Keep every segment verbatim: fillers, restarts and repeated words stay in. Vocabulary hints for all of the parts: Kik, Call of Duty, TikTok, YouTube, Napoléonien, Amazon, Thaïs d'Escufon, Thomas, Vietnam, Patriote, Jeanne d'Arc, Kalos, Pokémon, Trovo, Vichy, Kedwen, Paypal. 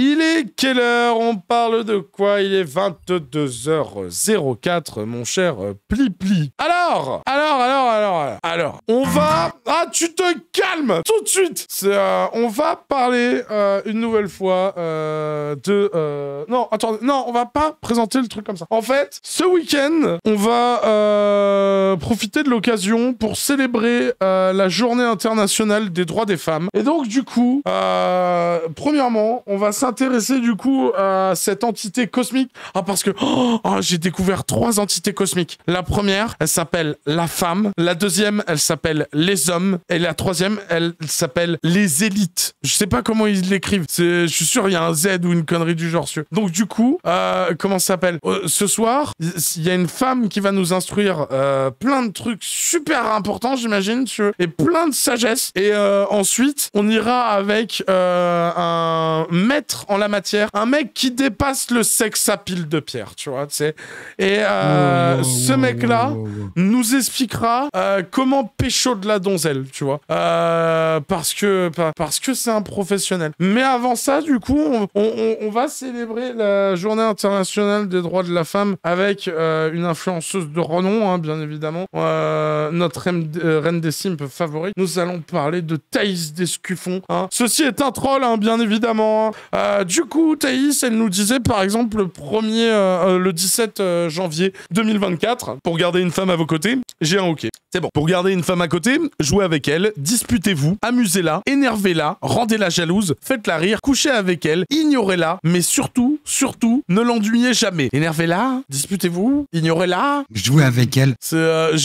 Il est quelle heure? On parle de quoi? Il est vingt-deux heures zéro quatre, mon cher Pli-Pli. Alors, alors, alors, alors, alors, on va... Ah, tu te calmes tout de suite. euh, On va parler euh, une nouvelle fois euh, de... Euh... Non, attendez, non, on va pas présenter le truc comme ça. En fait, ce week-end, on va euh, profiter de l'occasion pour célébrer euh, la journée internationale des droits des femmes. Et donc, du coup, euh, premièrement, on va s'intéresser du coup à cette entité cosmique. Ah, parce que oh, oh, j'ai découvert trois entités cosmiques. La première, elle s'appelle la femme. La deuxième, elle s'appelle les hommes. Et la troisième, elle s'appelle les élites. Je sais pas comment ils l'écrivent. Je suis sûr, il y a un Z ou une connerie du genre. Donc du coup, euh, comment ça s'appelle euh, ce soir, il y a une femme qui va nous instruire euh, plein de trucs super importants, j'imagine, et plein de sagesse. Et euh, ensuite, on ira avec euh, un maître en la matière, un mec qui dépasse le sexe à pile de pierre, tu vois, tu sais. Et euh, oh, ce mec-là oh, oh, oh, oh. nous expliquera euh, comment pécho de la donzelle, tu vois, euh, parce que parce que c'est un professionnel. Mais avant ça, du coup, on, on, on va célébrer la journée internationale des droits de la femme avec euh, une influenceuse de renom, hein, bien évidemment, euh, notre reine, euh, reine des simps favorite. Nous allons parler de Thaïs d'Escufon. Hein. Ceci est un troll, hein, bien évidemment. Euh, du coup, Thaïs, elle nous disait par exemple le premier, euh, le dix-sept janvier deux mille vingt-quatre, pour garder une femme à vos côtés, j'ai un hockey. C'est bon. Pour garder une femme à côté, jouez avec elle, disputez-vous, amusez-la, énervez-la, rendez-la jalouse, faites-la rire, couchez avec elle, ignorez-la, mais surtout, surtout, ne l'ennuyez jamais. Énervez-la, disputez-vous, ignorez-la. Jouez avec elle. Euh,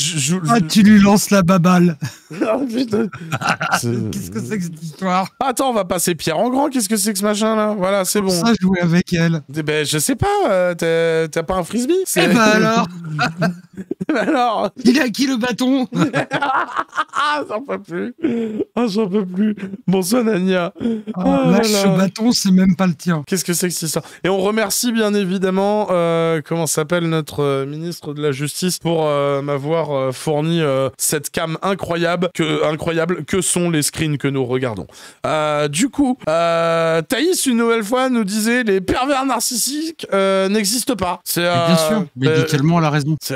ah, tu lui lances la baballe. Qu'est-ce que c'est que cette histoire? Attends, on va passer Pierre en grand, qu'est-ce que c'est que ce machin là? Voilà, c'est bon. Ça, jouer avec elle. Eh ben, je sais pas, euh, t'as pas un frisbee? Eh ben alors. Ben alors. Il a qui le bâton? J'en peux plus. Ah, j'en peux plus. Bonsoir, Nania. Ah, lâche ce bâton, c'est même pas le tien. Qu'est-ce que c'est que c'est ça? Et on remercie bien évidemment, euh, comment s'appelle notre euh, ministre de la Justice pour euh, m'avoir euh, fourni euh, cette cam incroyable que, incroyable que sont les screens que nous regardons. Euh, du coup, euh, Thaïs, une nouvelle fois, nous disait les pervers narcissiques euh, n'existent pas. C'est euh, bien sûr, mais euh, il dit tellement la raison. Tout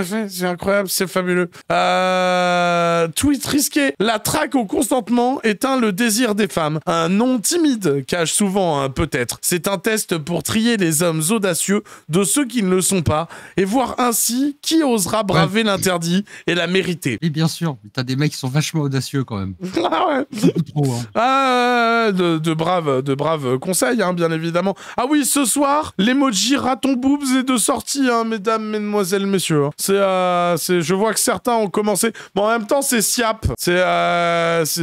à fait, c'est incroyable, c'est fabuleux. Euh, tweet risqué. La traque au consentement éteint le désir des femmes. Un nom timide cache souvent un peut-être. C'est un test pour trier les hommes audacieux de ceux qui ne le sont pas et voir ainsi qui osera braver ouais. l'interdit et la mériter. Et bien sûr, t'as des mecs qui sont vachement audacieux quand même. Ah ouais. Trop, hein. euh, de, de braves, de braves conseils, hein, bien évidemment. Ah oui, ce soir, l'emoji raton boobs est de sortie, hein, mesdames, mesdemoiselles, messieurs. Hein. C'est, euh, c'est, je vois que certains ont commencé. Bon, en même temps, c'est Siap. C'est, euh, c'est,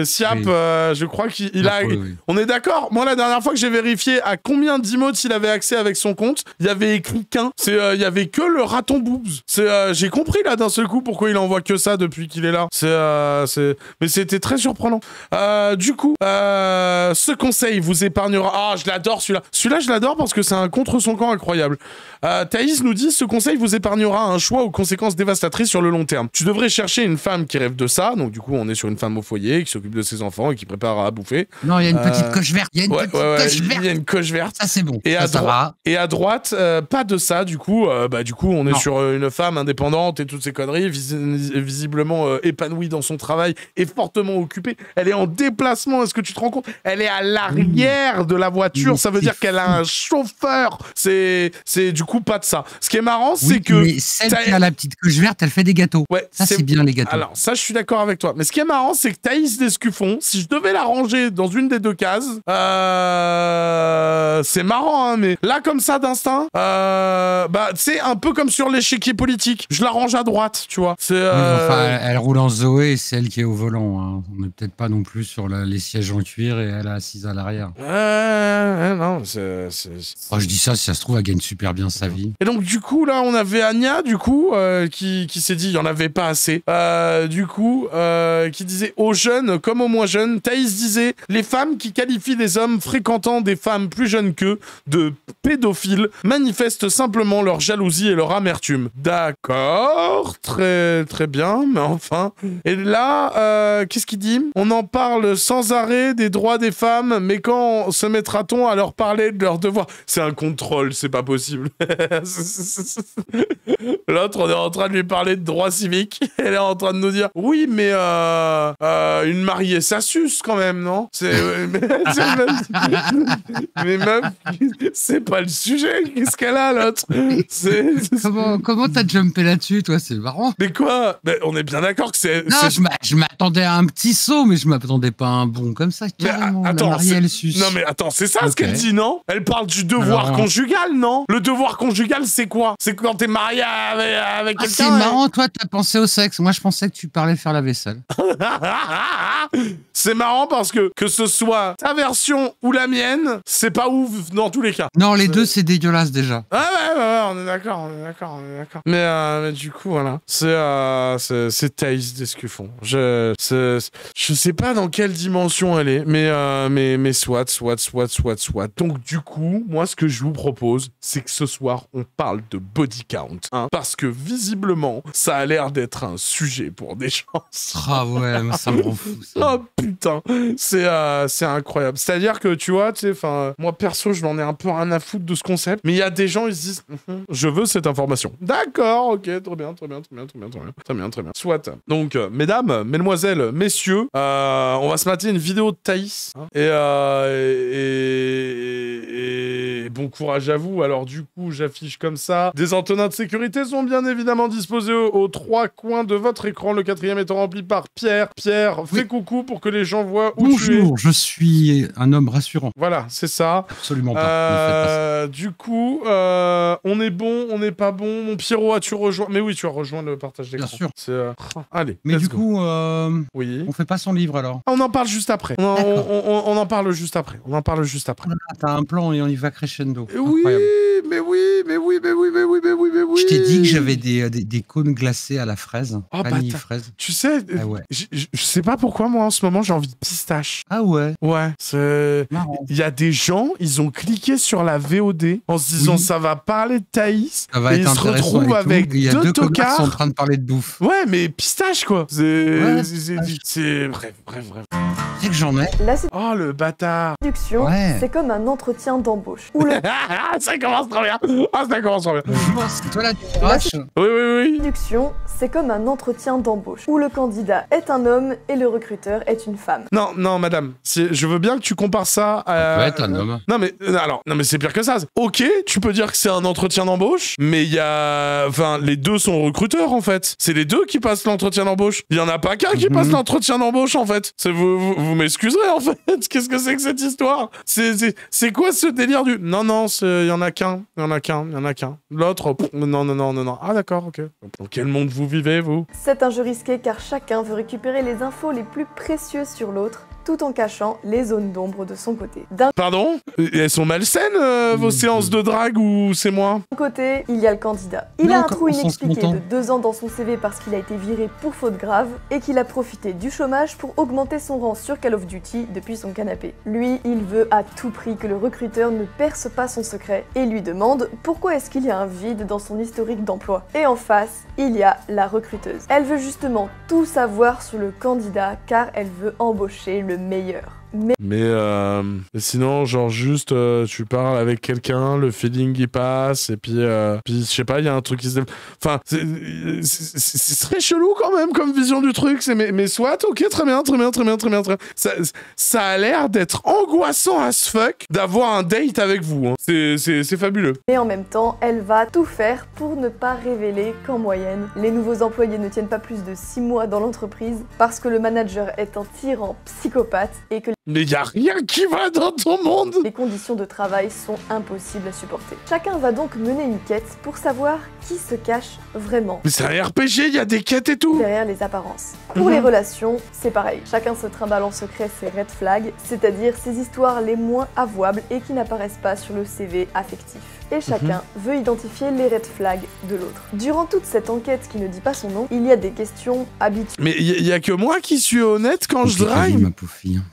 oui. Siap. Oui. Euh, je crois qu'il a. Oui, oui. On est d'accord. Moi, la dernière fois que j'ai vérifié à combien d'emotes il avait accès avec son compte, il y avait écrit qu'un. C'est, euh, il y avait que le raton boobs. C'est, euh, j'ai compris là d'un seul coup pourquoi il envoie que ça depuis qu'il est là. C'est, euh, c'est, mais c'était très surprenant. Euh, du coup, euh, ce conseil vous épargnera. Ah, je l'adore celui-là. Celui-là, je l'adore parce que c'est un contre son camp incroyable. Euh, Thaïs nous dit, ce conseil vous épargnera un choix aux conséquences dévastatrices sur le long terme. Tu devrais chercher une femme qui rêve de ça. Donc du coup, on est sur une femme au foyer qui s'occupe de ses enfants et qui prépare à bouffer. Non, il y a une euh... petite coche verte. Il y a une ouais, petite ouais, coche verte. Il y a une coche verte. Ça, c'est bon. Et, ça, à ça va. Et à droite, euh, pas de ça. Du coup, euh, bah, du coup, on est non. sur une femme indépendante et toutes ces conneries, vis visiblement euh, épanouie dans son travail et fortement occupée. Elle est en déplacement. Est-ce que tu te rends compte? Elle est à l'arrière mmh. de la voiture. Mmh. Ça veut dire qu'elle a un chauffeur. C'est du coup pas de ça. Ce qui est marrant, oui, c'est que... Mais celle Thaïs... qui a la petite couche verte, elle fait des gâteaux. Ouais, ça, c'est bien les gâteaux. Alors, ça, je suis d'accord avec toi. Mais ce qui est marrant, c'est que Thaïs d'Escufon, si je devais la ranger dans une des deux cases, euh... c'est marrant, hein, mais là, comme ça, d'instinct, euh... bah, c'est un peu comme sur l'échiquier politique. Je la range à droite, tu vois. Euh... Oui, enfin, elle, elle roule en Zoé, c'est elle qui est au volant. Hein. On n'est peut-être pas non plus sur la, les sièges en cuir et elle est assise à l'arrière. Euh... Non, c'est... Oh, je dis ça, si ça se trouve, elle gagne super bien sa vie. Et donc, du coup, là, on avait Anya, du coup, euh, qui, qui s'est dit, il n'y en avait pas assez. Euh, du coup, euh, qui disait aux jeunes comme aux moins jeunes, Thaïs disait, les femmes qui qualifient les hommes fréquentant des femmes plus jeunes qu'eux de pédophiles manifestent simplement leur jalousie et leur amertume. D'accord, très très bien, mais enfin... Et là, euh, qu'est-ce qu'il dit? On en parle sans arrêt des droits des femmes, mais quand se mettra-t-on à leur parler de leurs devoirs? C'est un contrôle, c'est pas possible. L'autre, on est en train de lui parler de droits civiques. Elle est en train de nous dire, oui, mais euh, euh, une mariée, ça suce quand même, non? C'est... Euh, mais meuf, c'est pas le sujet. Qu'est-ce qu'elle a, l'autre? Comment, comment t'as jumpé là-dessus, toi? C'est marrant. Mais quoi? Mais on est bien d'accord que c'est... Non, je m'attendais à un petit saut, mais je m'attendais pas à un bond comme ça. Carrément, mais, attends, la mariée, elle suce. Non, mais attends, c'est ça okay. ce qu'elle dit, non? Elle parle du devoir Alors... conjugal, non? Le devoir conjugal, c'est quoi? C'est quand t'es marié avec, avec ah, quelqu'un. C'est marrant, hein. Toi, t'as pensé au sexe. Moi, je pensais que tu parlais faire la vaisselle. C'est marrant parce que que ce soit ta version ou la mienne, c'est pas ouf dans tous les cas. Non, les deux, c'est dégueulasse déjà. Ah ouais, ouais, ouais, on est d'accord, on est d'accord, on est d'accord. Mais, euh, mais du coup, voilà. C'est euh, Thaïs d'Escufon. Je, je sais pas dans quelle dimension elle est, mais, euh, mais, mais soit, soit, soit, soit, soit. Donc, du coup, moi, ce que je vous propose, c'est que ce soir, on parle de body count. Hein, parce que visiblement, ça a l'air d'être un sujet pour des gens. Ah ouais, mais ça me rend fou. Ça. Oh putain, c'est euh, incroyable. C'est-à-dire que tu vois, tu sais, moi perso, je m'en ai un peu rien à foutre de ce concept, mais il y a des gens, ils se disent, je veux cette information. D'accord, ok, trop bien, trop bien, trop bien, trop bien, trop bien, très bien, très bien. Soit. Donc, euh, mesdames, mesdemoiselles, messieurs, euh, on va se mater une vidéo de Thaïs. Hein, et, euh, et, et, et bon courage à vous. Alors du coup, j'affiche comme ça. Des entonnoirs de sécurité sont bien évidemment disposés aux, aux trois coins de votre écran. Le quatrième étant rempli par Pierre. Pierre, oui. Fais coucou pour que les gens voient où Bonjour, tu es. Bonjour, je suis un homme rassurant. Voilà, c'est ça. Absolument pas. Euh, pas ça. Du coup, euh, on est bon, on n'est pas bon. Mon Pierrot, as-tu rejoint? Mais oui, tu as rejoint le partage d'écran. Bien sûr. Euh... Allez, mais du go. coup, euh... oui. on fait pas son livre alors. On en parle juste après. On, on, on, on en parle juste après. On en parle juste après. Ah, t'as un plan et on y va crescendo. Oui, mais oui, mais oui, mais oui, mais oui, mais oui, mais oui. Je t'ai dit que j'avais des, des, des cônes glacés à la fraise. Oh, vanille fraise. Tu sais, ah ouais. je, je, je sais pas pourquoi moi en ce moment j'ai envie de pistache. Ah ouais. Ouais. Il y a des gens, ils ont cliqué sur la V O D en se disant oui. ça va parler de Thaïs. Ça va et être ils intéressant se retrouvent avec, avec deux, deux tocards qui sont en train de parler de bouffe. Ouais, mais pistache quoi. C'est ouais, bref, bref, bref. C'est que j'en ai. Là, oh le bâtard. Ouais. C'est comme un entretien d'embauche. Le... ça commence trop bien. Ah oh, ça commence trop bien. C'est toi la démarche. Oui oui oui. C'est comme un entretien d'embauche où le candidat est un homme et le recruteur est une femme. Non, non, madame. Je veux bien que tu compares ça à... Ouais, être un homme. Non, mais, alors, non, mais c'est pire que ça. Ok, tu peux dire que c'est un entretien d'embauche, mais il y a... Enfin, les deux sont recruteurs, en fait. C'est les deux qui passent l'entretien d'embauche. Il n'y en a pas qu'un qui passe l'entretien d'embauche, en fait. Vous, vous, vous m'excuserez, en fait. Qu'est-ce que c'est que cette histoire? C'est quoi ce délire du... Non, non, il n'y en a qu'un. Il n'y en a qu'un. Il n'y en a qu'un. L'autre... Non, non, non, non, non. Ah, d'accord, ok. Dans quel monde vous vivez, vous? C'est un jeu risqué, car chacun veut récupérer les infos les plus précieuses sur l'autre, tout en cachant les zones d'ombre de son côté. Pardon? Elles sont malsaines, euh, vos séances de drague, ou c'est moi? D'un côté, il y a le candidat. Il non, a un trou inexpliqué de deux ans dans son C V parce qu'il a été viré pour faute grave et qu'il a profité du chômage pour augmenter son rang sur Call of Duty depuis son canapé. Lui, il veut à tout prix que le recruteur ne perce pas son secret et lui demande pourquoi est-ce qu'il y a un vide dans son historique d'emploi. Et en face, il y a la recruteuse. Elle veut justement tout savoir sur le candidat car elle veut embaucher le meilleur. Mais, mais euh, sinon, genre juste, euh, tu parles avec quelqu'un, le feeling il passe, et puis, euh, puis je sais pas, il y a un truc qui se développe. Enfin, c'est très chelou quand même comme vision du truc. Mais, mais soit, ok, très bien, très bien, très bien, très bien, très bien. Ça, ça a l'air d'être angoissant as fuck d'avoir un date avec vous. Hein. C'est fabuleux. Et en même temps, elle va tout faire pour ne pas révéler qu'en moyenne, les nouveaux employés ne tiennent pas plus de six mois dans l'entreprise parce que le manager est un tyran psychopathe et que Mais il n'y a rien qui va dans ton monde. Les conditions de travail sont impossibles à supporter. Chacun va donc mener une quête pour savoir qui se cache vraiment. Mais c'est un R P G, il y a des quêtes et tout. Derrière les apparences. Pour mmh. les relations, c'est pareil. Chacun se trimballe en secret ses red flags, c'est-à-dire ses histoires les moins avouables et qui n'apparaissent pas sur le C V affectif. Et chacun mmh. veut identifier les red flags de l'autre. Durant toute cette enquête qui ne dit pas son nom, il y a des questions habituelles. Mais il n'y a, a que moi qui suis honnête quand je drive.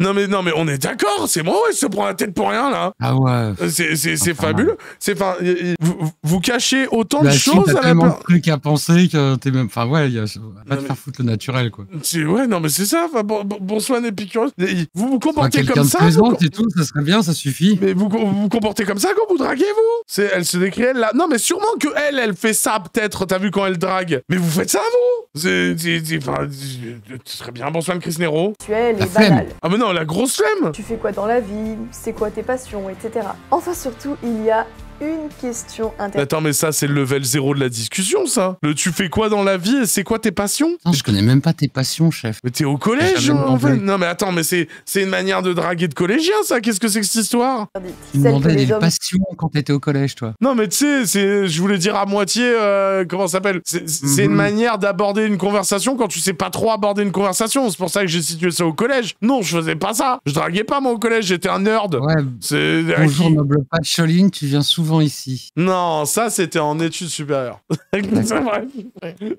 Non mais non. Non mais on est d'accord, c'est moi, ouais, il se prend la tête pour rien là. Ah ouais. C'est fabuleux. C'est enfin, vous, vous cachez autant bah, de si choses à la. T'as tellement de trucs à penser que t'es même. Enfin ouais, y a, on va pas te mais... faire foutre le naturel quoi. Ouais, non mais c'est ça. Bon, bon, bonsoir Épicurus. Vous vous comportez comme ça. Vous... et tout, ça serait bien, ça suffit. Mais vous vous comportez comme ça quand vous draguez vous. Elle se décrit elle là. Non mais sûrement que elle, elle fait ça peut-être. T'as vu quand elle drague. Mais vous faites ça vous. C'est enfin, ce serait bien. Bonsoir Chris Nero. Tu es les banales. Ah mais non, la grosse. Tu fais quoi dans la vie? C'est quoi tes passions? Etc. Enfin surtout, il y a une question intéressante. Attends, mais ça, c'est le level zéro de la discussion, ça. Le tu fais quoi dans la vie et c'est quoi tes passions? Non, je connais même pas tes passions, chef. Mais t'es au collège, en fait. Non, mais attends, mais c'est une manière de draguer de collégien, ça. Qu'est-ce que c'est que cette histoire? Tu me demandais des passions quand t'étais au collège, toi. Non, mais tu sais, je voulais dire à moitié, euh, comment ça s'appelle? C'est mm-hmm. une manière d'aborder une conversation quand tu sais pas trop aborder une conversation. C'est pour ça que j'ai situé ça au collège. Non, je faisais pas ça. Je draguais pas, moi, au collège. J'étais un nerd. Ouais. Bonjour, noble Pacholine, tu viens souvent ici. Non, ça c'était en études supérieures.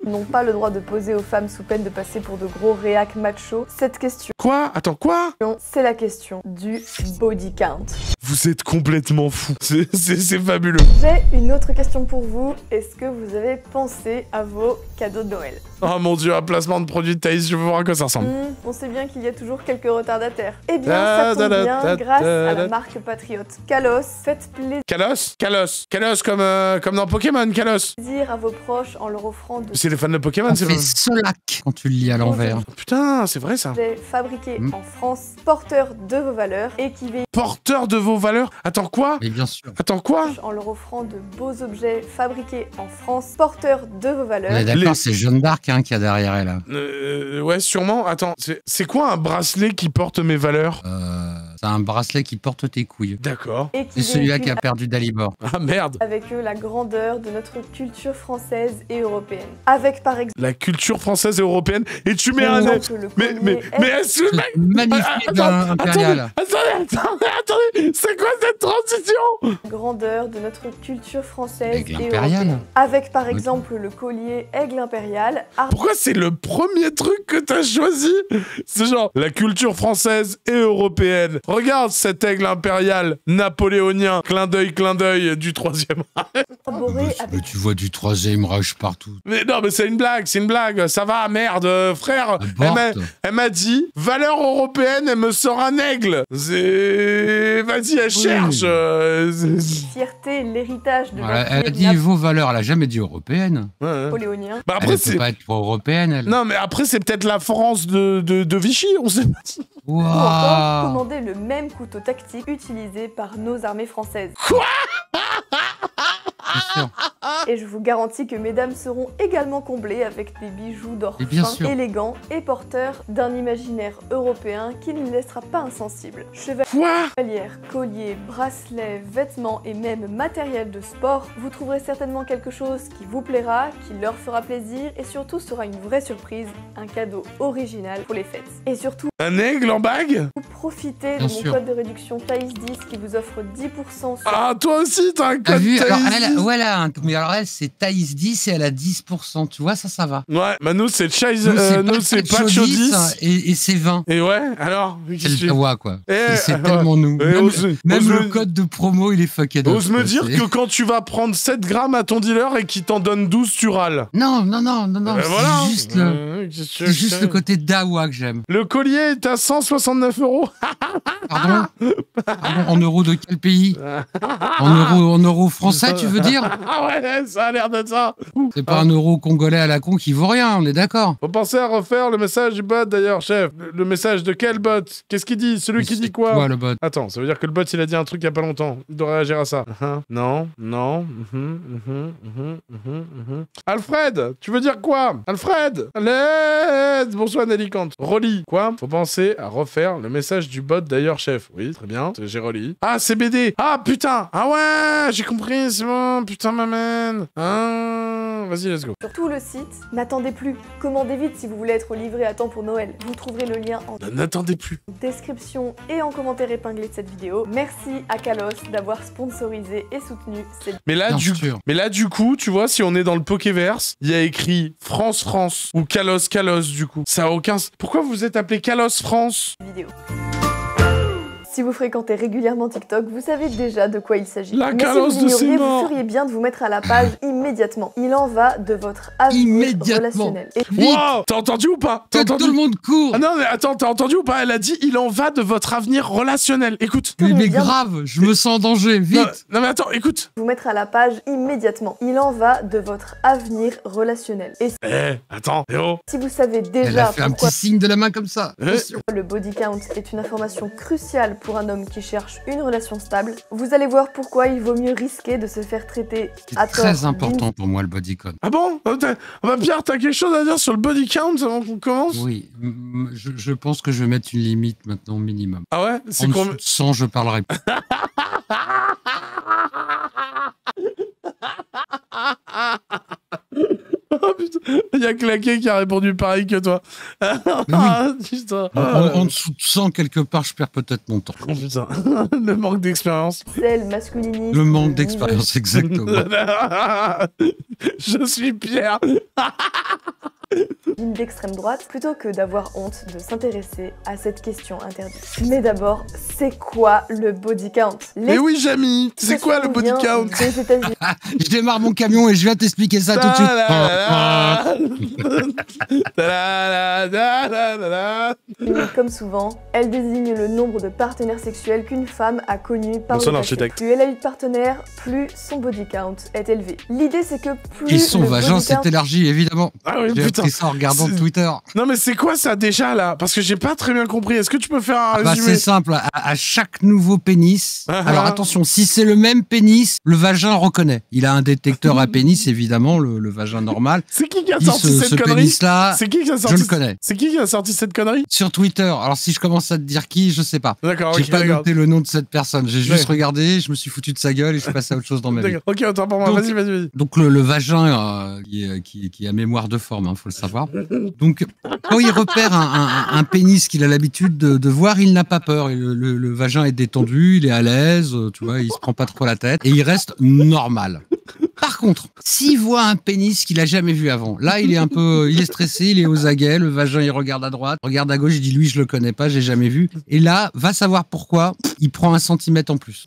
N'ont pas le droit de poser aux femmes sous peine de passer pour de gros réacs machos. Cette question. Quoi? Attends, quoi? C'est la question du body count. Vous êtes complètement fous. C'est fabuleux. J'ai une autre question pour vous. Est-ce que vous avez pensé à vos cadeaux de Noël? Oh mon dieu, un placement de produits de Thaïs, je veux voir à quoi ça ressemble. Mmh, on sait bien qu'il y a toujours quelques retardataires. Eh bien, da, ça tombe da, da, bien da, da, grâce da, da. à la marque Patriote. Kalos, faites plaisir. Kalos Kalos, Kalos comme, euh, comme dans Pokémon, Kalos. Plaisir à vos proches en leur offrant de... C'est les fans de Pokémon, c'est vrai. C'est Solac quand tu le lis à l'envers. Putain, c'est vrai ça. J'ai fabriqué mmh. en France, porteur de vos valeurs et qui veille... Porteur de vos valeurs? Attends quoi? Mais bien sûr. Attends quoi? En leur offrant de beaux objets fabriqués en France, porteur de vos valeurs. D'accord, les... c'est Jeanne d'Arc hein, qu'il y a derrière elle. Là. Euh, ouais, sûrement. Attends, c'est quoi un bracelet qui porte mes valeurs? Euh... C'est un bracelet qui porte tes couilles. D'accord. Et, et celui-là qui a perdu Dalibor. Ah merde. Avec eux, la grandeur de notre culture française et européenne. Avec par exemple... La culture française et européenne. Et tu mets un... Mais, mais, mais est-ce que... Magnifique d'un impérial. Attendez, attendez, attendez. C'est quoi cette transition? Grandeur de notre culture française et européenne. Avec par exemple le collier aigle impérial. Pourquoi c'est le premier truc que t'as choisi? C'est genre la culture française et européenne. Regarde cet aigle impérial napoléonien, clin d'œil, clin d'œil du troisième Reich. Mais tu vois du troisième Reich partout. Mais non, mais c'est une blague, c'est une blague. Ça va, merde, frère. Elle m'a dit, valeur européenne, elle me sort un aigle. Vas-y, elle cherche. Fierté, l'héritage de. Elle a dit vos valeurs, elle a jamais dit européenne. Napoléonien. Elle ne peut pas être pro-européenne. Non, mais après, c'est peut-être la France de Vichy, on sait pas. Waouh. Commander le même couteau tactique utilisé par nos armées françaises. Quoi? Et je vous garantis que mesdames seront également comblées avec des bijoux d'or fin, élégants et porteurs d'un imaginaire européen qui ne les laissera pas insensibles. Chevalières, colliers, bracelets, vêtements et même matériel de sport, vous trouverez certainement quelque chose qui vous plaira, qui leur fera plaisir et surtout sera une vraie surprise, un cadeau original pour les fêtes. Et surtout, un aigle en bague? Vous profitez Bien de mon sûr. code de réduction Thaïs dix qui vous offre dix pour cent sur... Ah, toi aussi, t'as un code Thaïs dix. Voilà, hein, mais alors elle, c'est Thaïs dix et elle a dix pour cent, tu vois, ça, ça va. Ouais, bah nous, c'est Pacho dix et, et c'est vingt. Et ouais, alors... C'est le tawa, quoi. C'est tellement nous. Même, ose, même ose le me... code de promo, il est fucké. Ose me dire que quand tu vas prendre sept grammes à ton dealer et qu'il t'en donne douze, tu râles. Non, non, non, non, non, euh, c'est voilà. juste, euh, le... juste le côté dawa que j'aime. Le collier est à cent soixante-neuf euros. Pardon, Pardon En euros de quel pays? En euros en euro français, tu veux dire? Ah ouais. Ça a l'air de ça. C'est pas ah. un euro congolais à la con qui vaut rien, on est d'accord. Faut penser à refaire le message du bot d'ailleurs, chef. Le, le message de quel bot? Qu'est-ce qu'il dit? Celui Mais qui dit quoi, quoi le bot? Attends, ça veut dire que le bot il a dit un truc il y a pas longtemps. Il doit réagir à ça. Uh-huh. Non, non. Uh-huh. Uh-huh. Uh-huh. Uh-huh. Uh-huh. Alfred, tu veux dire quoi? Alfred, let's... Bonsoir Nélicante. Roli, quoi? Faut penser à refaire le message du bot d'ailleurs, chef. Oui, très bien. J'ai reli. Ah, c'est B D. Ah putain. Ah ouais, j'ai compris, c'est bon. Putain, ma man. Ah, vas-y, let's go. Sur tout le site, n'attendez plus. Commandez vite si vous voulez être livré à temps pour Noël. Vous trouverez le lien en n'attendez plus. Description et en commentaire épinglé de cette vidéo. Merci à Kalos d'avoir sponsorisé et soutenu cette. Mais là, du... Mais là du coup, tu vois, si on est dans le Pokéverse, il y a écrit France France ou Kalos Kalos du coup. Ça a aucun. Pourquoi vous êtes appelé Kalos France? Vidéo. Si vous fréquentez régulièrement TikTok, vous savez déjà de quoi il s'agit. La calosse de ces morts. Vous feriez bien de vous mettre à la page immédiatement. Il en va de votre avenir relationnel. Et... Wow, t'as entendu ou pas? T'as entendu? Tout le monde court. Ah non, mais attends, t'as entendu ou pas? Elle a dit, il en va de votre avenir relationnel. Écoute. Mais, mais grave, je me sens en danger, vite. Non, non mais attends, écoute. Vous mettre à la page immédiatement. Il en va de votre avenir relationnel. Et... Eh, attends, héros. Si vous savez déjà... Elle a fait pourquoi... un petit signe de la main comme ça. Eh. Le body count est une information cruciale pour un homme qui cherche une relation stable, vous allez voir pourquoi il vaut mieux risquer de se faire traiter à tort. C'est très important pour moi le body count. Ah bon? Bah Pierre, t'as quelque chose à dire sur le body count avant qu'on commence? Oui, je, je pense que je vais mettre une limite maintenant minimum. Ah ouais? C'est combien? Sans, je parlerai pas. Oh putain, il y a Claqué qui a répondu pareil que toi. Oui. En, en dessous de cent, quelque part, je perds peut-être mon temps. Oh putain, le manque d'expérience. C'est le masculinisme. Le manque d'expérience, exactement. Je suis Pierre. D'extrême droite, plutôt que d'avoir honte de s'intéresser à cette question interdite. Mais d'abord, c'est quoi le body count? Mais oui, Jamie, c'est quoi le body count? Je démarre mon camion et je viens t'expliquer ça tout de suite. Comme souvent, elle désigne le nombre de partenaires sexuels qu'une femme a connu par le passé. Plus elle a eu de partenaires, plus son body count est élevé. L'idée, c'est que plus. Et son vagin s'est élargi, évidemment. Ah oui, putain. Ça en regardant Twitter. Non mais c'est quoi ça déjà là? Parce que j'ai pas très bien compris. Est-ce que tu peux faire un ah résumé? Bah c'est simple. À, à chaque nouveau pénis. Uh-huh. Alors attention, si c'est le même pénis, le vagin reconnaît. Il a un détecteur à pénis évidemment, le, le vagin normal. C'est qui qui a sorti ce, cette ce connerie pénis là? C'est qui qui a sorti? Je le connais. C'est qui qui a sorti cette connerie sur Twitter? Alors si je commence à te dire qui, je sais pas. D'accord. J'ai okay, pas noté le nom de cette personne. J'ai juste ouais. regardé. Je me suis foutu de sa gueule et je suis passé à autre chose dans ma vie. Ok, attends pour moi. Vas-y, vas-y. Vas donc le, le vagin euh, qui, euh, qui, qui a mémoire de forme. Hein, faut le savoir. Donc, quand il repère un, un, un pénis qu'il a l'habitude de, de voir, il n'a pas peur. Le, le, le vagin est détendu, il est à l'aise, tu vois, il se prend pas trop la tête et il reste normal. Par contre, s'il voit un pénis qu'il a jamais vu avant, là, il est un peu, il est stressé, il est aux aguets, le vagin, il regarde à droite, regarde à gauche, il dit lui, je le connais pas, j'ai jamais vu. Et là, va savoir pourquoi, il prend un centimètre en plus.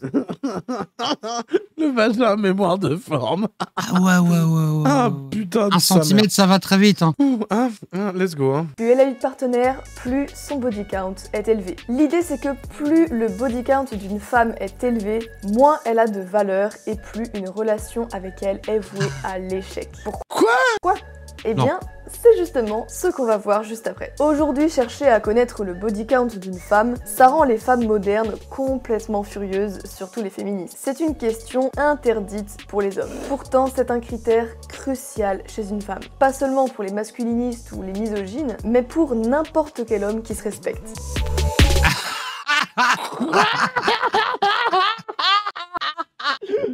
Le vagin, mémoire de forme. Ah ouais, ouais, ouais, ouais. Ah putain de Un centimètre, ça va très vite. Hein. Ouh, ah, ah, let's go. Hein. Plus elle a eu de partenaires, plus son body count est élevé. L'idée, c'est que plus le body count d'une femme est élevé, moins elle a de valeur et plus une relation avec elle est vouée à l'échec. Pourquoi? Quoi? Eh bien... Non. C'est justement ce qu'on va voir juste après. Aujourd'hui, chercher à connaître le body count d'une femme, ça rend les femmes modernes complètement furieuses, surtout les féministes. C'est une question interdite pour les hommes. Pourtant, c'est un critère crucial chez une femme. Pas seulement pour les masculinistes ou les misogynes, mais pour n'importe quel homme qui se respecte.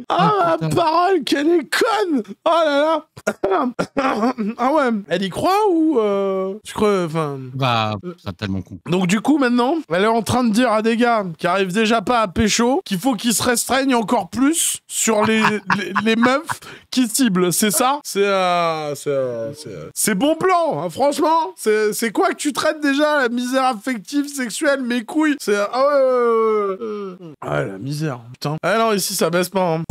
Ah oh, la parole, qu'elle est conne! Oh là là! Ah ouais, elle y croit ou... Euh... Je crois, enfin... Bah, c'est tellement con. Donc du coup, maintenant, elle est en train de dire à des gars qui arrivent déjà pas à pécho qu'il faut qu'ils se restreignent encore plus sur les, les, les meufs qui ciblent, c'est ça? C'est euh, c'est euh, euh, bon plan, hein, franchement! C'est quoi que tu traites déjà? La misère affective, sexuelle, mes couilles? C'est... Ah euh, ouais, euh, euh, euh. Ah, la misère, putain. Ah non, ici, ça baisse pas, hein.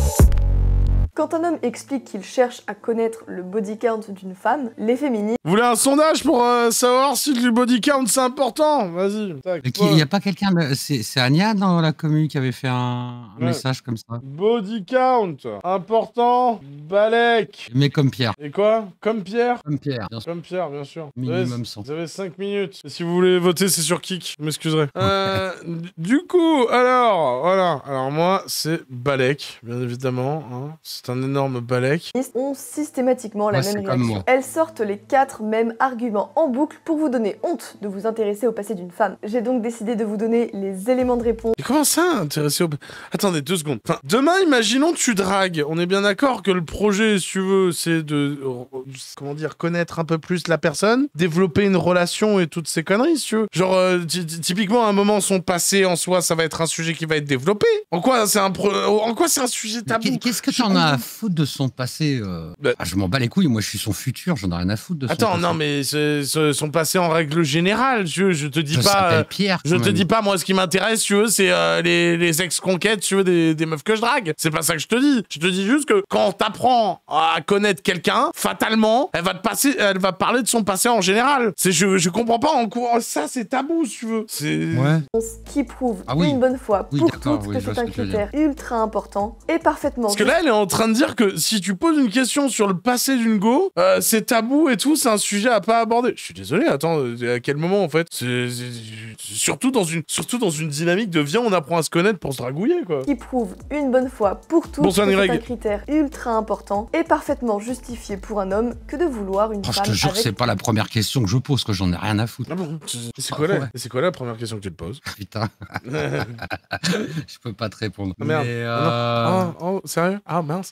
Quand un homme explique qu'il cherche à connaître le body count d'une femme, les féministes... Vous voulez un sondage pour euh, savoir si le body count c'est important? Vas-y. Il n'y a pas quelqu'un... De... C'est Anya dans la commune qui avait fait un, un ouais. message comme ça. Body count, important, Balek. Mais comme Pierre. Et quoi? Comme Pierre Comme Pierre, bien sûr. Comme Pierre, bien sûr. Minimum cent. Vous avez cinq minutes. Et si vous voulez voter, c'est sur Kik. Je m'excuserai. Euh, du coup, alors, voilà. Alors moi, c'est Balek, bien évidemment. Hein. C'est un énorme Balek. Ils ont systématiquement la ouais, même réaction. Elles sortent les quatre mêmes arguments en boucle pour vous donner honte de vous intéresser au passé d'une femme. J'ai donc décidé de vous donner les éléments de réponse. Mais comment ça, intéresser au... Attendez, deux secondes. Enfin, demain, imaginons, tu dragues. On est bien d'accord que le projet, si tu veux, c'est de... Comment dire, connaître un peu plus la personne, développer une relation et toutes ces conneries, si tu veux. Genre, euh, typiquement, à un moment, son passé en soi, ça va être un sujet qui va être développé. En quoi c'est un, pro... en quoi c'est un sujet tabou? Qu'est-ce que t'en as à foutre de son passé? euh... bah... ah, Je m'en bats les couilles, moi je suis son futur, j'en ai rien à foutre de son Attends, passé. Attends, non mais c'est, c'est, son passé en règle générale, tu veux, je te dis ça pas... Euh, Pierre, je te dis pas, moi ce qui m'intéresse, tu veux, c'est euh, les, les ex-conquêtes, tu veux, des, des meufs que je drague. C'est pas ça que je te dis. Je te dis juste que quand t'apprends à connaître quelqu'un, fatalement, elle va te passer, elle va parler de son passé en général. C'est, je, je comprends pas en quoi ça c'est tabou, si tu veux. C'est... Ouais. Qui prouve ah, oui. une bonne fois oui, pour toutes oui, que c'est un critère ultra important et parfaitement... Parce que là, elle est en train de dire que si tu poses une question sur le passé d'une go, euh, c'est tabou et tout, c'est un sujet à pas aborder. Je suis désolé, attends, à quel moment en fait? C'est surtout dans une surtout dans une dynamique de viens, on apprend à se connaître pour se dragouiller, quoi. Qui prouve une bonne fois pour toutes bon, que c'est un critère ultra important et parfaitement justifié pour un homme que de vouloir une oh, femme. Je te jure, avec... c'est pas la première question que je pose, que j'en ai rien à foutre. Ah bon, c'est quoi, ouais. quoi la première question que tu te poses? Putain. Je peux pas te répondre. Ah, merde. Mais euh... oh, oh, sérieux? Ah mince.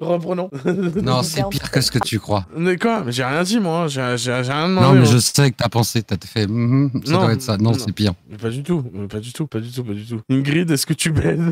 Reprenons. Non, c'est pire que ce que tu crois. Mais quoi? Mais j'ai rien dit, moi. J'ai rien demandé. Non, mais je sais que t'as pensé, t'as fait. Mm-hmm, ça non, doit être ça. Non, non. c'est pire. Mais pas du tout. Mais pas du tout. Pas du tout. Pas du tout. Ingrid, est-ce que tu baises?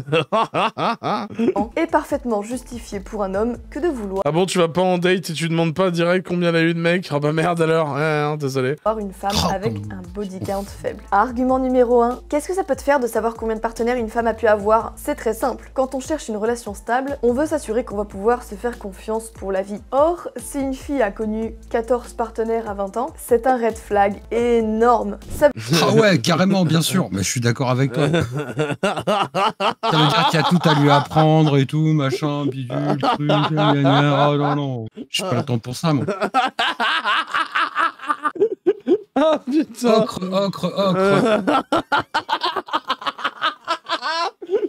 Et parfaitement justifié pour un homme que de vouloir. Ah bon, tu vas pas en date et tu demandes pas direct combien il a eu de mecs? Ah bah merde alors. Eh, désolé. Voir une femme oh, avec oh. un body count faible. Argument numéro un. Qu'est-ce que ça peut te faire de savoir combien de partenaires une femme a pu avoir? C'est très simple. Quand on cherche une relation stable, on veut s'assurer qu'on va pouvoir se faire confiance pour la vie. Or, si une fille a connu quatorze partenaires à vingt ans, c'est un red flag énorme. Ça... Ah ouais, carrément, bien sûr. Mais je suis d'accord avec toi. Ça veut dire qu'il y a tout à lui apprendre et tout, machin, bidule, truc, gna gna gna. Oh non, non. Je n'ai pas le temps pour ça, moi. Ah putain. Ocre, ocre, ocre.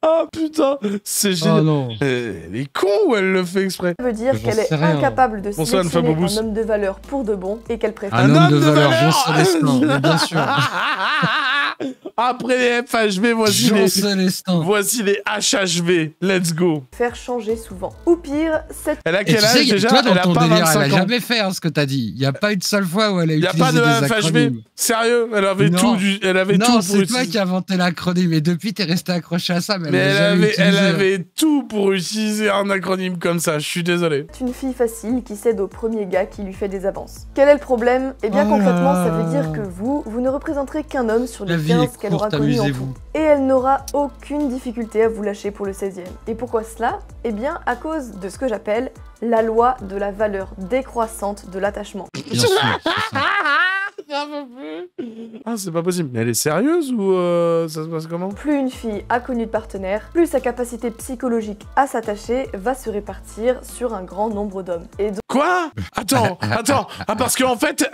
Ah putain, c'est génial. Oh elle est con ou elle le fait exprès? Ça veut dire qu'elle est rien. incapable de sélectionner un homme de valeur pour de bon et qu'elle préfère... Un, un homme, homme de, de valeur, valeur. Jean Célestin, bien sûr. Après les F H V, voici Jean les... Célestin. Voici les H H V, let's go. Faire changer souvent. Ou pire, cette... Elle a quel tu sais, âge déjà? Toi, dans elle a ton pas délire, elle a jamais fait hein, ce que t'as dit. Il n'y a pas une seule fois où elle a utilisé des acronymes. Il n'y a pas de F H V. Sérieux, elle avait non. tout du... Elle avait non, tout c'est toi qui as inventé l'acronyme et depuis, t'es resté accroché à ça, mais... mais elle, avait, elle avait tout pour utiliser un acronyme comme ça, je suis désolé. C'est une fille facile qui cède au premier gars qui lui fait des avances. Quel est le problème? Eh bien, oh concrètement, ça veut dire que vous, vous ne représenterez qu'un homme sur les quinze qu'elle aura connu en tout. Et elle n'aura aucune difficulté à vous lâcher pour le seizième. Et pourquoi cela? Eh bien, à cause de ce que j'appelle la loi de la valeur décroissante de l'attachement. Bien sûr, ah, c'est pas possible. Mais elle est sérieuse ou euh, ça se passe comment? Plus une fille a connu de partenaires, plus sa capacité psychologique à s'attacher va se répartir sur un grand nombre d'hommes. Et donc... Quoi? Attends, attends. Ah, parce qu'en fait,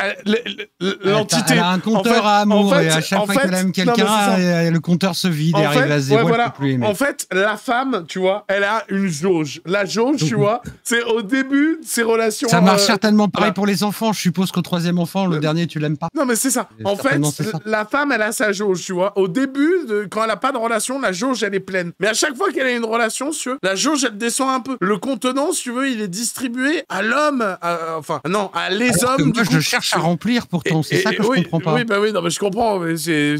l'entité... Elle a un compteur en fait, à amour en fait, et à chaque en fois qu'elle aime quelqu'un, le compteur se vide en et fait, arrive à zéro. Ouais, voilà. Plus en fait, la femme, tu vois, elle a une jauge. La jauge, tu vois, c'est au début de ses relations... Ça marche euh... certainement pareil ah. pour les enfants. Je suppose qu'au troisième enfant, le, le... dernier, tu l'aimes pas. Non mais c'est ça. En fait, ça. la femme, elle a sa jauge, tu vois. Au début, de, quand elle a pas de relation, la jauge, elle est pleine. Mais à chaque fois qu'elle a une relation, si tu veux, la jauge, elle descend un peu. Le contenant, si tu veux, il est distribué à l'homme, enfin, non, à les Alors hommes. Que moi, du coup, je cherche à remplir pourtant. C'est ça que oui, je comprends pas. Oui, bah oui, non, mais je comprends. Mais c'est.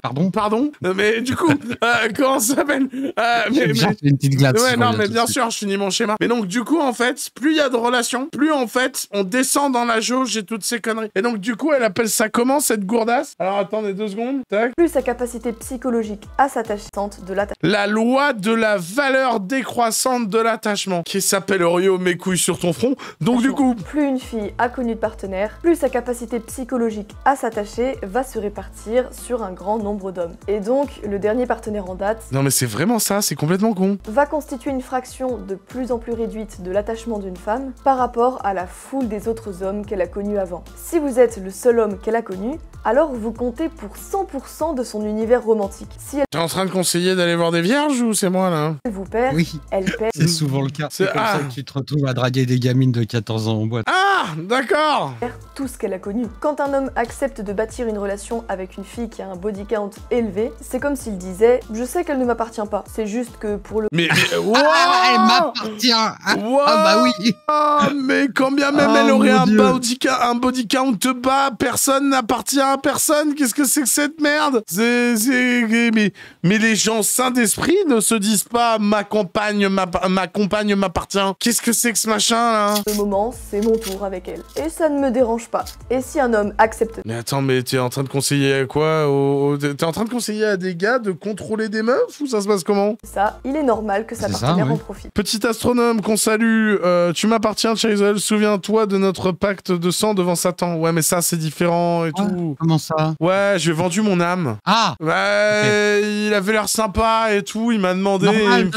Pardon, pardon. Non, mais du coup, euh, comment ça s'appelle euh, mais, mais... une petite glace. Ouais, non, mais bien sûr, je finis mon schéma. Mais donc, du coup, en fait, plus il y a de relations, plus en fait, on descend dans la jauge et toutes ces conneries. Et donc, du coup, elle appelle ça commence cette gourdasse. Alors attendez deux secondes. Tac. Plus sa capacité psychologique à s'attachante de l'attachement. La loi de la valeur décroissante de l'attachement. Qui s'appelle Rio, mes couilles sur ton front. Donc du coup... Plus une fille a connu de partenaire, plus sa capacité psychologique à s'attacher va se répartir sur un grand nombre d'hommes. Et donc, le dernier partenaire en date... Non mais c'est vraiment ça, c'est complètement con. ...va constituer une fraction de plus en plus réduite de l'attachement d'une femme par rapport à la foule des autres hommes qu'elle a connus avant. Si vous êtes le seul homme qu'elle a connu, alors vous comptez pour cent pour cent de son univers romantique. Si elle... T'es en train de conseiller d'aller voir des vierges ou c'est moi là? Elle vous perd, oui. Elle perd... C'est souvent le cas, c'est comme ah. ça que tu te retrouves à draguer des gamines de quatorze ans en boîte. Ah, d'accord. Tout ce qu'elle a connu. Quand un homme accepte de bâtir une relation avec une fille qui a un body count élevé, c'est comme s'il disait « Je sais qu'elle ne m'appartient pas, c'est juste que pour le... » Mais, mais wow, elle m'appartient. Wow, ah bah oui. Ah, mais quand bien même oh, elle aurait un body, un body count bas, personne n'appartient à personne. Qu'est-ce que c'est que cette merde? C'est, c'est, mais, mais les gens sains d'esprit ne se disent pas « Ma compagne m'appartient ». Qu'est-ce que c'est que ce machin là? Le moment, c'est mon tour avec elle. Et ça ne me dérange pas. Et si un homme accepte... Mais attends, mais t'es en train de conseiller à quoi? T'es en train de conseiller à des gars de contrôler des meufs ou ça se passe comment? Ça, il est normal que sa partenaire en profite. Petit astronome qu'on salue, euh, tu m'appartiens, Chaisel, souviens-toi de notre pacte de sang devant Satan. Ouais, mais ça, c'est différent et tout. Comment ça? Ouais, j'ai vendu mon âme. Ah! Ouais, il avait l'air sympa et tout, il m'a demandé...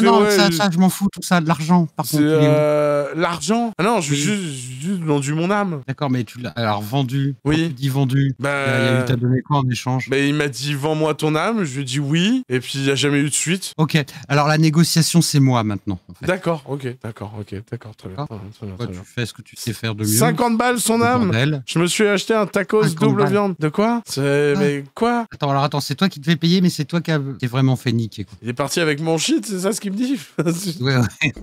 Non, ça, ça, je m'en fous, tout ça, de l'argent, par contre. L'argent? Ah non, je lui ai juste vendu mon âme. D'accord, mais tu l'as... Alors, vendu. Oui. Tu dis vendu. Bah... Euh, il t'a donné quoi en échange? Bah, il m'a dit, vends-moi ton âme. Je lui ai dit oui. Et puis, il n'y a jamais eu de suite. Ok. Alors, la négociation, c'est moi, maintenant. En fait. D'accord, ok. D'accord, ok. D'accord, très bien. Très bien, très bien, très bien. Tu fais ce que tu sais faire de mieux. cinquante balles, son âme. Je me suis acheté un tacos double balles. viande. De quoi? C'est... Ah. Mais quoi? Attends, alors, attends. C'est toi qui te fais payer, mais c'est toi qui a... t'es vraiment fait niquer. Quoi. Il est parti avec mon shit, c'est ça ce qu'il me dit? Ouais,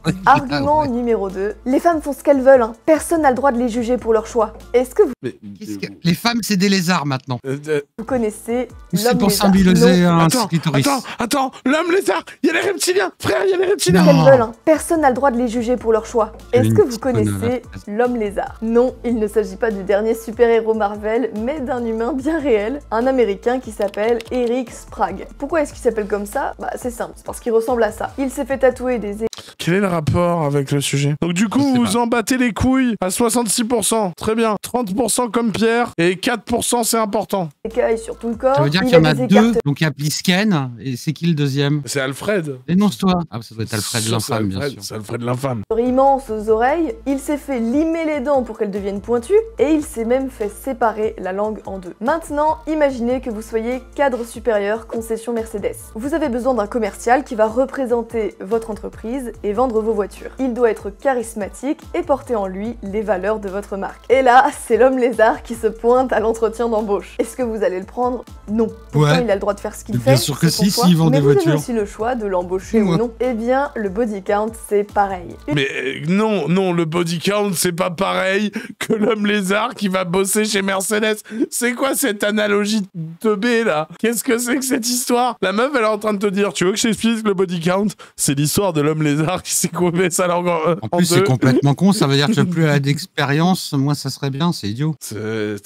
ouais. Argument ah, ouais. numéro deux. Les femmes font ce qu'elles veulent. Hein. Personne n'a le droit de les juger pour leur choix. Est-ce que vous... Mais, Qu'est-ce que... Les femmes, c'est des lézards, maintenant. Euh, euh... Vous connaissez l'homme lézard. Non. Un attends, attends, attends, l'homme lézard, il y a les reptiliens, frère, il y a les reptiliens. Qu'elles veulent, hein. Personne n'a le droit de les juger pour leur choix. Est-ce que vous connaissez l'homme lézard? Non, il ne s'agit pas du dernier super-héros Marvel, mais d'un humain bien réel, un américain qui s'appelle Eric Sprague. Pourquoi est-ce qu'il s'appelle comme ça? Bah, c'est simple, c'est parce qu'il ressemble à ça. Il s'est fait tatouer des... Quel est le rapport avec le sujet? Donc du coup, vous en battez les couilles à soixante-six pour cent. Très bien. trente pour cent comme Pierre et quatre pour cent c'est important. Écailles sur tout le corps. Ça veut dire qu'il y en a deux. Donc il y a Plisken et c'est qui le deuxième? C'est Alfred. Dénonce-toi. Ah, ça doit être Alfred l'infâme, bien sûr. C'est Alfred l'infâme. Immense aux oreilles, il s'est fait limer les dents pour qu'elles deviennent pointues et il s'est même fait séparer la langue en deux. Maintenant, imaginez que vous soyez cadre supérieur concession Mercedes. Vous avez besoin d'un commercial qui va représenter votre entreprise et vendre vos voitures. Il doit être charismatique et porter en lui les valeurs de votre marque. Et là, c'est l'homme lézard qui se pointe à l'entretien d'embauche. Est-ce que vous allez le prendre? Non. Pourtant, ouais. il a le droit de faire ce qu'il fait. Bien sûr que si, s'il vend des voitures. Mais vous avez aussi le choix de l'embaucher ou non. Eh bien, le body count, c'est pareil. Mais euh, non, non, le body count, c'est pas pareil que l'homme lézard qui va bosser chez Mercedes. C'est quoi cette analogie de B, là? Qu'est-ce que c'est que cette histoire? La meuf, elle est en train de te dire, tu veux que je t'explique le body count? C'est l'histoire de l'homme lézard qui s'est coupé sa langue en, en, en plus, c'est complètement con, ça veut dire que tu n'as plus d'expérience. Moi, ça serait bien, c'est idiot. Il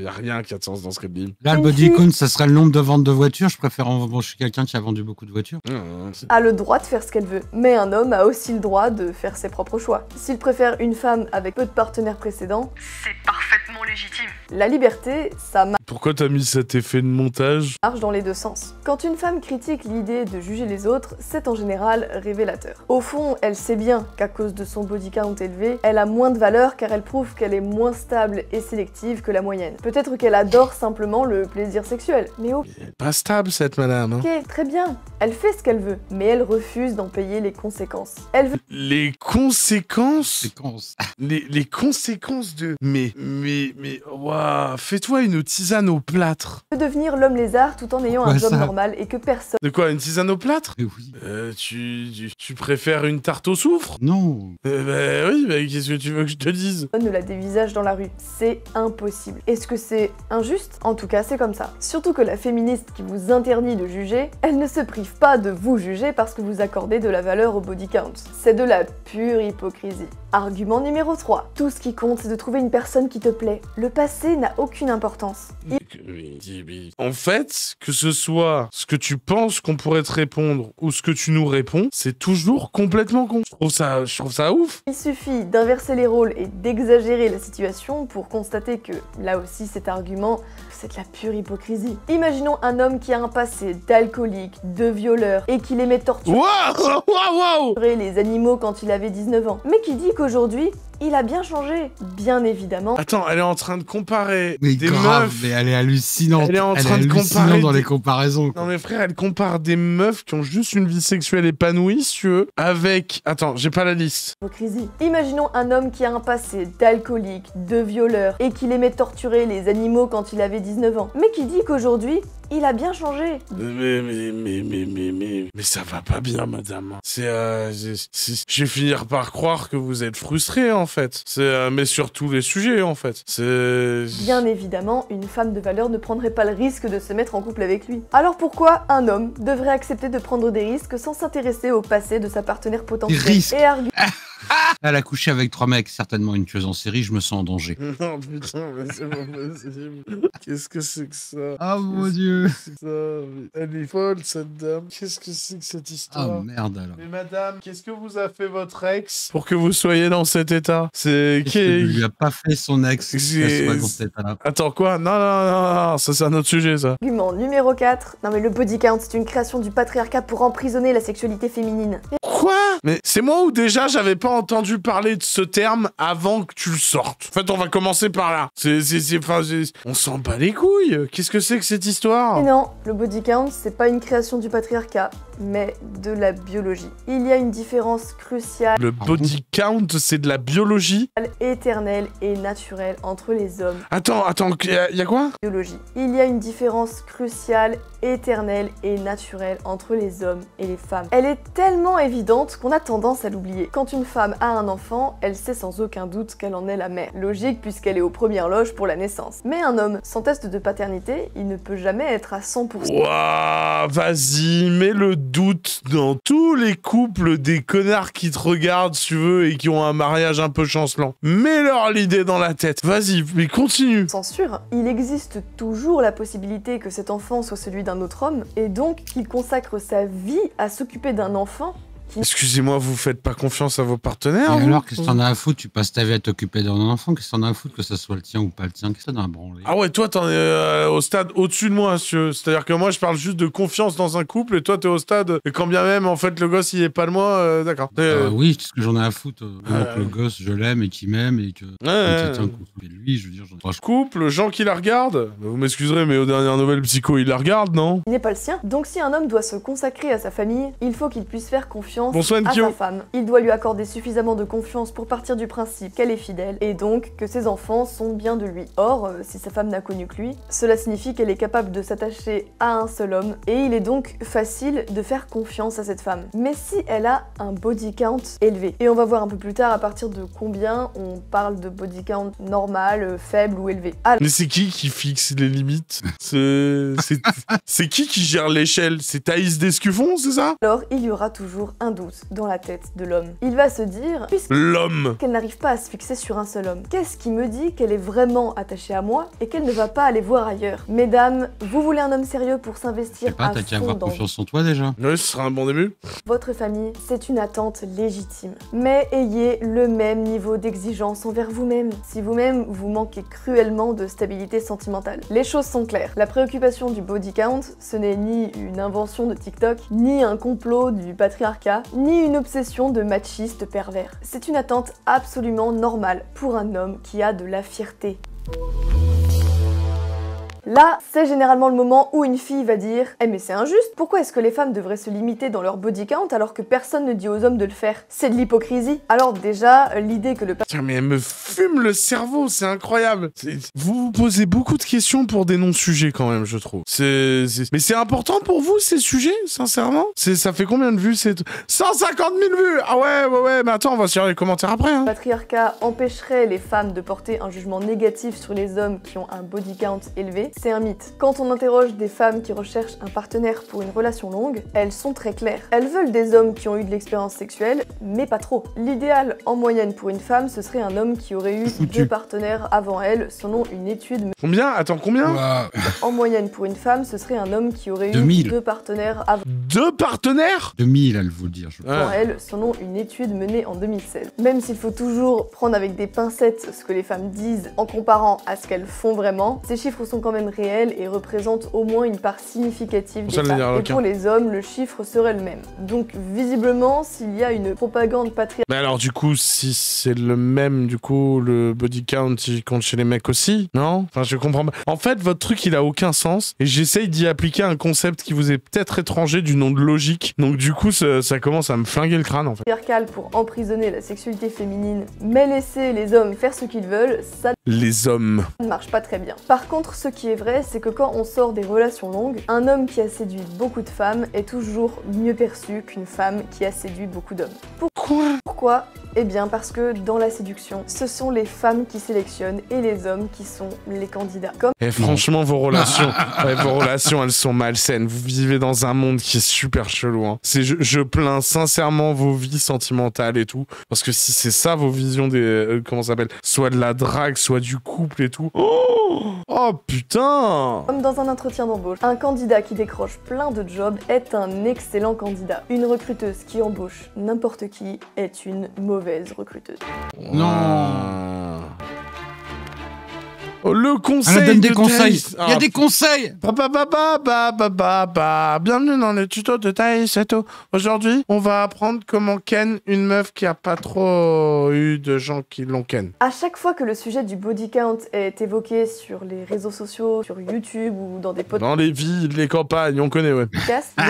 n'y a rien qui a de sens dans ce qu'elle dit. Là, le body count, ça serait le nombre de ventes de voitures. Je préfère embaucher quelqu'un qui a vendu beaucoup de voitures. A le droit de faire ce qu'elle veut, mais un homme a aussi le droit de faire ses propres choix. S'il préfère une femme avec peu de partenaires précédents, c'est parfaitement légitime. La liberté, ça marche. Pourquoi t'as mis cet effet de montage? Marche dans les deux sens. Quand une femme critique l'idée de juger les autres, c'est en général révélateur. Au fond, elle sait bien qu'à cause de son body count élevé, elle a moins de valeur car elle prouve qu'elle est moins stable et sélective que la moyenne. Peut-être qu'elle adore simplement le plaisir sexuel, mais oh... Elle est pas stable cette madame. Hein. Ok, très bien. Elle fait ce qu'elle veut, mais elle refuse d'en payer les conséquences. Elle veut... Les conséquences? Les, les conséquences de... Mais, mais, mais... Waouh, fais-toi une tisane au plâtre. Elle veut devenir l'homme lézard tout en ayant un job normal et que personne... De quoi, une tisane au plâtre? Mais oui. Euh, tu, tu, tu préfères une tarte au soufre? Non. Euh, bah oui, bah qu'est-ce que tu veux que je te dise? On ne la dévisage dans la rue. C'est impossible. Est-ce que c'est injuste? En tout cas, c'est comme ça. Surtout que la féministe qui vous interdit de juger, elle ne se prive pas de vous juger parce que vous accordez de la valeur au body count. C'est de la pure hypocrisie. Argument numéro trois. Tout ce qui compte, c'est de trouver une personne qui te plaît. Le passé n'a aucune importance. Il... En fait, que ce soit ce que tu penses qu'on pourrait te répondre ou ce que tu nous réponds, c'est toujours complètement con. Je trouve ça, je trouve ça ouf. Il suffit d'inverser les rôles et d'exagérer la situation pour constater que, là aussi, cet argument, c'est de la pure hypocrisie. Imaginons un homme qui a un passé d'alcoolique, de violeur et qui les met torturés. Waouh, waouh, waouh, les animaux quand il avait dix-neuf ans, mais qui dit que aujourd'hui, il a bien changé, bien évidemment. Attends, elle est en train de comparer mais des grave, meufs... Mais elle est hallucinante. Elle est en elle train est de comparer dans des... les comparaisons. Quoi. Non mais frère, elle compare des meufs qui ont juste une vie sexuelle épanouie, si tu veux, avec... Attends, j'ai pas la liste. Hypocrisie. Imaginons un homme qui a un passé d'alcoolique, de violeur, et qu'il aimait torturer les animaux quand il avait dix-neuf ans, mais qui dit qu'aujourd'hui, il a bien changé. Mais, mais, mais, mais, mais, mais... Mais ça va pas bien, madame. C'est, euh... Je vais finir par croire que vous êtes frustrée, en fait. fait. C'est euh, mais sur tous les sujets en fait. C'est... Bien évidemment, une femme de valeur ne prendrait pas le risque de se mettre en couple avec lui. Alors pourquoi un homme devrait accepter de prendre des risques sans s'intéresser au passé de sa partenaire potentielle? Risque. Et argue... Elle a couché avec trois mecs, certainement une tueuse en série, je me sens en danger. Non putain, mais c'est pas possible. Qu'est-ce que c'est que ça? Ah mon dieu. Elle est folle cette dame. Qu'est-ce que c'est que cette histoire? Ah merde alors. Mais madame, qu'est-ce que vous a fait votre ex pour que vous soyez dans cet état? C'est... Il lui a pas fait son ex. Attends quoi? Non non non non, ça c'est un autre sujet ça. Argument numéro quatre. Non mais le body count c'est une création du patriarcat pour emprisonner la sexualité féminine. Quoi? Mais c'est moi où déjà j'avais pas entendu parler de ce terme avant que tu le sortes. En fait, on va commencer par là. C'est, c'est, c'est, enfin, on s'en bat les couilles. Qu'est-ce que c'est que cette histoire? Et non, le body count, c'est pas une création du patriarcat, mais de la biologie. Il y a une différence cruciale. Le body count, c'est de la biologie éternelle et naturelle entre les hommes. Attends, attends, il y, y a quoi? Biologie. Il y a une différence cruciale, éternelle et naturelle entre les hommes et les femmes. Elle est tellement évidente qu'on a tendance à l'oublier. Quand une femme a un enfant, elle sait sans aucun doute qu'elle en est la mère. Logique puisqu'elle est aux premières loges pour la naissance. Mais un homme sans test de paternité, il ne peut jamais être à cent pour cent. Ouah, vas-y, mets le doute dans tous les couples des connards qui te regardent, si tu veux, et qui ont un mariage un peu chancelant. Mets-leur l'idée dans la tête. Vas-y, mais continue. Sans sûr, il existe toujours la possibilité que cet enfant soit celui d'un autre homme, et donc qu'il consacre sa vie à s'occuper d'un enfant. Excusez-moi, vous faites pas confiance à vos partenaires? Et alors, qu'est-ce que t'en as à foutre? Tu passes ta vie à t'occuper d'un enfant, qu'est-ce que t'en as à foutre que ça soit le tien ou pas le tien? Qu'est-ce que t'en as à branler? Ah ouais, toi, t'en es euh, au stade au-dessus de moi, monsieur. C'est-à-dire que moi, je parle juste de confiance dans un couple, et toi, t'es au stade, et quand bien même, en fait, le gosse, il est pas de moi, euh, d'accord. Euh, euh... Oui, qu'est-ce que j'en ai à foutre? Euh... Le gosse, je l'aime, et qui m'aime, et que... Euh... un couple. Et lui, je veux dire... J'en... Couple, gens qui la regardent? Vous m'excuserez, mais aux dernières nouvelles, psycho, il la regarde, non? Il n'est pas le sien. Donc, si un homme doit se consacrer à sa famille, il faut qu'il puisse faire confiance Bonsoir, à sa femme. Il doit lui accorder suffisamment de confiance pour partir du principe qu'elle est fidèle et donc que ses enfants sont bien de lui. Or, si sa femme n'a connu que lui, cela signifie qu'elle est capable de s'attacher à un seul homme et il est donc facile de faire confiance à cette femme. Mais si elle a un body count élevé, et on va voir un peu plus tard à partir de combien on parle de body count normal, faible ou élevé. Alors... Mais c'est qui qui fixe les limites? C'est qui qui gère l'échelle? C'est Thaïs d'Escufon, c'est ça? Alors, il y aura toujours un doute dans la tête de l'homme. Il va se dire, puisque l'homme qu'elle n'arrive pas à se fixer sur un seul homme, qu'est-ce qui me dit qu'elle est vraiment attachée à moi et qu'elle ne va pas aller voir ailleurs? Mesdames, vous voulez un homme sérieux pour s'investir à fond dans... T'as qu'à avoir confiance en toi déjà. Oui, ce sera un bon début. Votre famille, c'est une attente légitime. Mais ayez le même niveau d'exigence envers vous-même. Si vous-même, vous manquez cruellement de stabilité sentimentale. Les choses sont claires. La préoccupation du body count, ce n'est ni une invention de TikTok, ni un complot du patriarcat, ni une obsession de machiste pervers. C'est une attente absolument normale pour un homme qui a de la fierté. Là, c'est généralement le moment où une fille va dire « Eh mais c'est injuste, pourquoi est-ce que les femmes devraient se limiter dans leur body count alors que personne ne dit aux hommes de le faire? C'est de l'hypocrisie !» Alors déjà, l'idée que le... Tiens mais elle me fume le cerveau, c'est incroyable. Vous vous posez beaucoup de questions pour des non-sujets quand même, je trouve. C'est... Mais c'est important pour vous ces sujets, sincèrement? Ça fait combien de vues ces... cent cinquante mille vues! Ah ouais, ouais, ouais, mais attends, on va se lire les commentaires après. Hein. Le patriarcat empêcherait les femmes de porter un jugement négatif sur les hommes qui ont un body count élevé. c'est un mythe. Quand on interroge des femmes qui recherchent un partenaire pour une relation longue, elles sont très claires. Elles veulent des hommes qui ont eu de l'expérience sexuelle, mais pas trop. L'idéal en moyenne pour une femme, ce serait un homme qui aurait eu Foutu. deux partenaires avant elle, selon une étude... Combien Attends, combien wow. En moyenne pour une femme, ce serait un homme qui aurait eu deux mille deux partenaires avant... Deux partenaires deux mille, elle vous le dire. Je... Avant ah. elle, selon une étude menée en deux mille seize. Même s'il faut toujours prendre avec des pincettes ce que les femmes disent en comparant à ce qu'elles font vraiment, ces chiffres sont quand même réels et représentent au moins une part significative des femmes. Et pour les hommes, le chiffre serait le même. Donc visiblement, s'il y a une propagande patriarcale... Mais alors du coup, si c'est le même, du coup, le body count, il compte chez les mecs aussi, non? Enfin, je comprends pas. En fait, votre truc, il a aucun sens, et j'essaye d'y appliquer un concept qui vous est peut-être étranger du nom de logique, donc du coup, ça, ça commence à me flinguer le crâne, en fait. Patriarcal pour emprisonner la sexualité féminine, mais laisser les hommes faire ce qu'ils veulent, ça... Les hommes. Ça ne marche pas très bien. Par contre, ce qui est vrai, c'est que quand on sort des relations longues, un homme qui a séduit beaucoup de femmes est toujours mieux perçu qu'une femme qui a séduit beaucoup d'hommes. Pourquoi? Pourquoi? Eh bien parce que dans la séduction, ce sont les femmes qui sélectionnent et les hommes qui sont les candidats. Comme... Et franchement, vos relations, ouais, vos relations, elles sont malsaines. Vous vivez dans un monde qui est super chelou. Hein. C'est, je, je plains sincèrement vos vies sentimentales et tout, parce que si c'est ça vos visions des, euh, comment ça s'appelle, soit de la drague, soit du couple et tout. Oh, oh putain. Comme dans un entretien d'embauche, un candidat qui décroche plein de jobs est un excellent candidat. Une recruteuse qui embauche n'importe qui est une mauvaise recruteuse. Non. Le conseil. Elle donne des de conseils. Il ah, y a des conseils. Ba ba ba ba ba ba ba. Bienvenue dans le tuto de Thaïs et tout. Aujourd'hui, on va apprendre comment ken une meuf qui a pas trop eu de gens qui l'ont ken. À chaque fois que le sujet du body count est évoqué sur les réseaux sociaux, sur YouTube ou dans des podcasts, dans les villes, les campagnes, on connaît, ouais.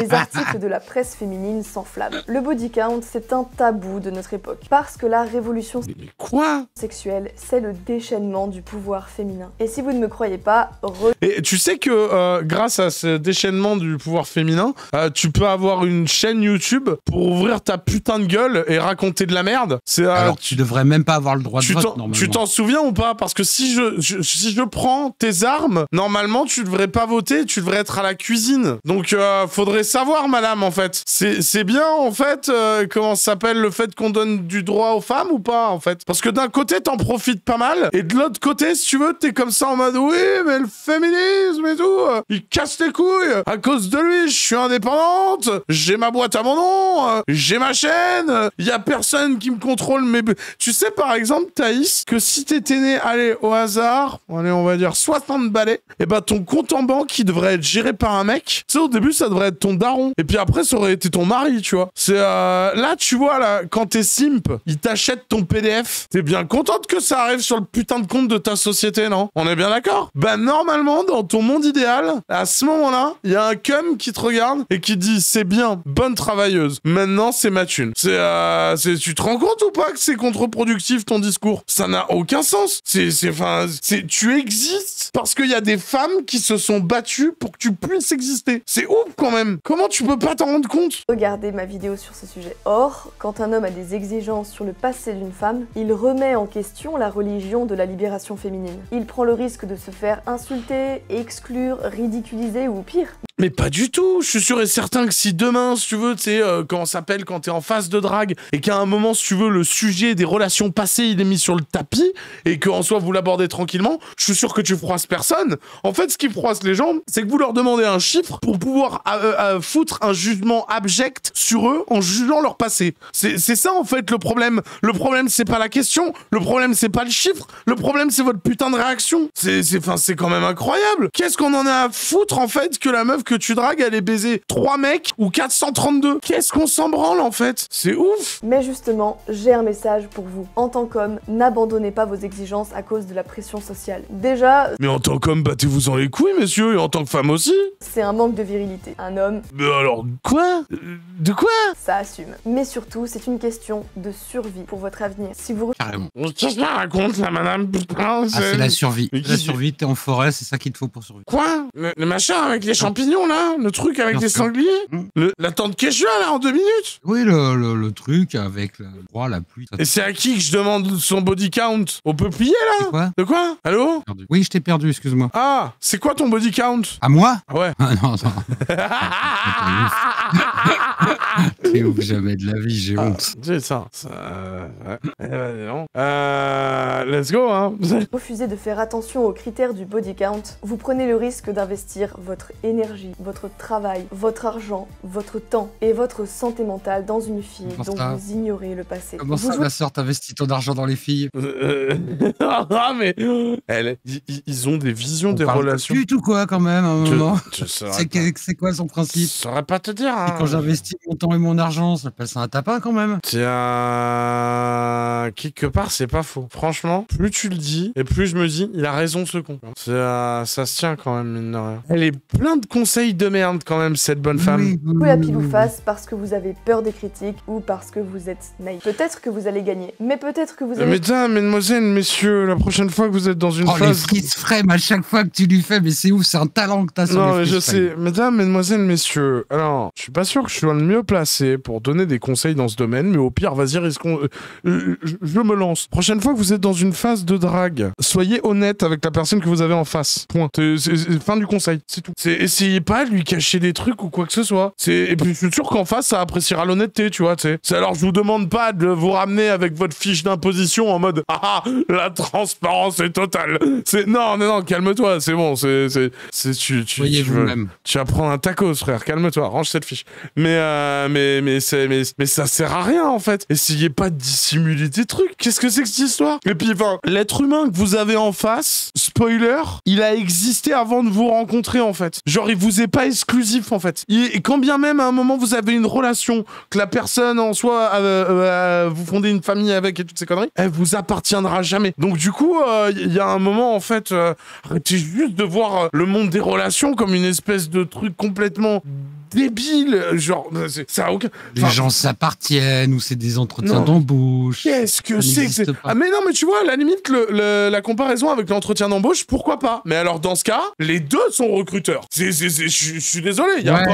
Les articles de la presse féminine s'enflamment. Le body count, c'est un tabou de notre époque parce que la révolution quoi sexuelle, c'est le déchaînement du pouvoir féminin. Et si vous ne me croyez pas, re... Et tu sais que euh, grâce à ce déchaînement du pouvoir féminin, euh, tu peux avoir une chaîne YouTube pour ouvrir ta putain de gueule et raconter de la merde. C'est, euh... Alors tu devrais même pas avoir le droit de vote, normalement. Tu t'en souviens ou pas? Parce que si je, je, si je prends tes armes, normalement tu devrais pas voter, tu devrais être à la cuisine. Donc euh, faudrait savoir, madame, en fait. C'est bien, en fait, euh, comment ça s'appelle, le fait qu'on donne du droit aux femmes ou pas, en fait. Parce que d'un côté, t'en profites pas mal, et de l'autre côté, si tu veux, t'es comme ça en mode oui mais le féminisme et tout euh, il casse les couilles, à cause de lui je suis indépendante, j'ai ma boîte à mon nom, euh, j'ai ma chaîne, il euh, y a personne qui me contrôle mes... Tu sais par exemple Thaïs que si t'étais né, allez au hasard, allez on va dire soixante balais, et bah ton compte en banque il devrait être géré par un mec, tu sais au début ça devrait être ton daron et puis après ça aurait été ton mari, tu vois. C'est euh, là tu vois là quand t'es simp il t'achète ton P D F, t'es bien contente que ça arrive sur le putain de compte de ta société, non? On est bien d'accord? Bah normalement, dans ton monde idéal, à ce moment-là, il y a un cum qui te regarde et qui dit « C'est bien, bonne travailleuse, maintenant c'est ma thune. » C'est... Euh, tu te rends compte ou pas que c'est contre-productif ton discours? Ça n'a aucun sens. C'est... Enfin... Tu existes parce qu'il y a des femmes qui se sont battues pour que tu puisses exister. C'est ouf quand même. Comment tu peux pas t'en rendre compte? Regardez ma vidéo sur ce sujet. Or, quand un homme a des exigences sur le passé d'une femme, il remet en question la religion de la libération féminine. Il Il prend le risque de se faire insulter, exclure, ridiculiser ou pire. Mais pas du tout. Je suis sûr et certain que si demain, si tu veux, tu sais, euh, quand on s'appelle, quand t'es en phase de drague, et qu'à un moment, si tu veux, le sujet des relations passées, il est mis sur le tapis, et qu'en soi, vous l'abordez tranquillement, je suis sûr que tu froisses personne. En fait, ce qui froisse les gens, c'est que vous leur demandez un chiffre pour pouvoir euh, euh, foutre un jugement abject sur eux en jugeant leur passé. C'est ça, en fait, le problème. Le problème, c'est pas la question. Le problème, c'est pas le chiffre. Le problème, c'est votre putain de réaction. C'est c'est quand même incroyable. Qu'est-ce qu'on en a à foutre, en fait, que la meuf que tu dragues, elle est baisée trois mecs ou quatre cent trente-deux. Qu'est-ce qu'on s'en branle en fait? C'est ouf. Mais justement, j'ai un message pour vous. En tant qu'homme, n'abandonnez pas vos exigences à cause de la pression sociale. Déjà... Mais en tant qu'homme, battez-vous en les couilles, messieurs, et en tant que femme aussi. C'est un manque de virilité. Un homme... Mais alors, quoi? De quoi? Ça assume. Mais surtout, c'est une question de survie pour votre avenir. Si vous... Carrément. Qu'est-ce qu'elle raconte, la madame? Ah, c'est la survie. La survie, t'es en forêt, c'est ça qu'il te faut pour survivre. Quoi? Le, le machin avec les champignons? champignon, là, le truc avec les sangliers, le, la tente Quechua, là, en deux minutes. Oui, le, le, le truc avec la, oh, la pluie. Ça... Et c'est à qui que je demande son body count? On peut plier, là quoi? De quoi? Allô? Oui, je t'ai perdu, excuse-moi. Ah, c'est quoi ton body count? À moi? Ah ouais. Ah non, non. T'es ouf, jamais de la vie, j'ai ah, honte. J'ai ça. ça euh, ouais. euh, non. euh, let's go, hein. Refusez de faire attention aux critères du body count. Vous prenez le risque d'investir votre énergie, votre travail, votre argent, votre temps et votre santé mentale dans une fille dont ça... vous ignorez le passé. Comment vous ça, jouez... ma soeur, t'investis ton argent dans les filles? euh, euh... Ah, mais... Elle, ils, ils ont des visions on des relations... du tout quoi, quand même, à un je, moment. C'est pas... quoi son principe? Je saurais pas te dire, hein. Et quand j'investis mon temps et mon argent, ça passe un tapin, quand même. Tiens... Quelque part, c'est pas faux. Franchement, plus tu le dis, et plus je me dis, il a raison, ce con. Euh, ça se tient, quand même, mine de rien. Elle est plein de conseils de merde, quand même, cette bonne femme. Oui, oui, oui. Peu la pile ou face, parce que vous avez peur des critiques, ou parce que vous êtes naïf. Peut-être que vous allez gagner, mais peut-être que vous allez... Mais tain, mesdemoiselles, messieurs, la prochaine fois que vous êtes dans une oh, phase... Oh, les frites frêmes à chaque fois que tu lui fais, mais c'est ouf, c'est un talent que t'as sur les frites. Non, mais je sais. Mesdames, mesdemoiselles, messieurs, alors, je suis pas sûr que je sois le mieux placé pour donner des conseils dans ce domaine, mais au pire, vas-y, est-ce qu'on... Euh, je me lance. Prochaine fois que vous êtes dans une phase de drague, soyez honnête avec la personne que vous avez en face. Point. C'est, c'est, c'est, fin du conseil. C'est tout. C'est, essayez pas de lui cacher des trucs ou quoi que ce soit. C'est, et puis, je suis sûr qu'en face, ça appréciera l'honnêteté, tu vois, tu sais. Alors, je vous demande pas de vous ramener avec votre fiche d'imposition en mode, ah, la transparence est totale. C'est, non, non, non, calme-toi, c'est bon, c'est, c'est, c'est, tu, tu, tu, veux, tu vas prendre un tacos, frère, calme-toi, range cette fiche. Mais, euh, mais, mais, c'est, mais, mais ça sert à rien, en fait. Essayez pas de dissimuler des trucs. Qu'est-ce que c'est que cette histoire? Et puis, enfin, l'être humain que vous avez en face, spoiler, il a existé avant de vous rencontrer, en fait. Genre, il vous est pas exclusif, en fait. Et quand bien même, à un moment, vous avez une relation, que la personne, en soi, euh, euh, vous fondez une famille avec et toutes ces conneries, elle vous appartiendra jamais. Donc, du coup, il euh, y a un moment, en fait, euh, arrêtez juste de voir le monde des relations comme une espèce de truc complètement... débile, genre, ça a aucun... Les gens s'appartiennent, ou c'est des entretiens d'embauche. Qu'est-ce que c'est que c'est... Ah mais non, mais tu vois, à la limite, le, le, la comparaison avec l'entretien d'embauche, pourquoi pas? Mais alors, dans ce cas, les deux sont recruteurs. Je suis désolé, il y en a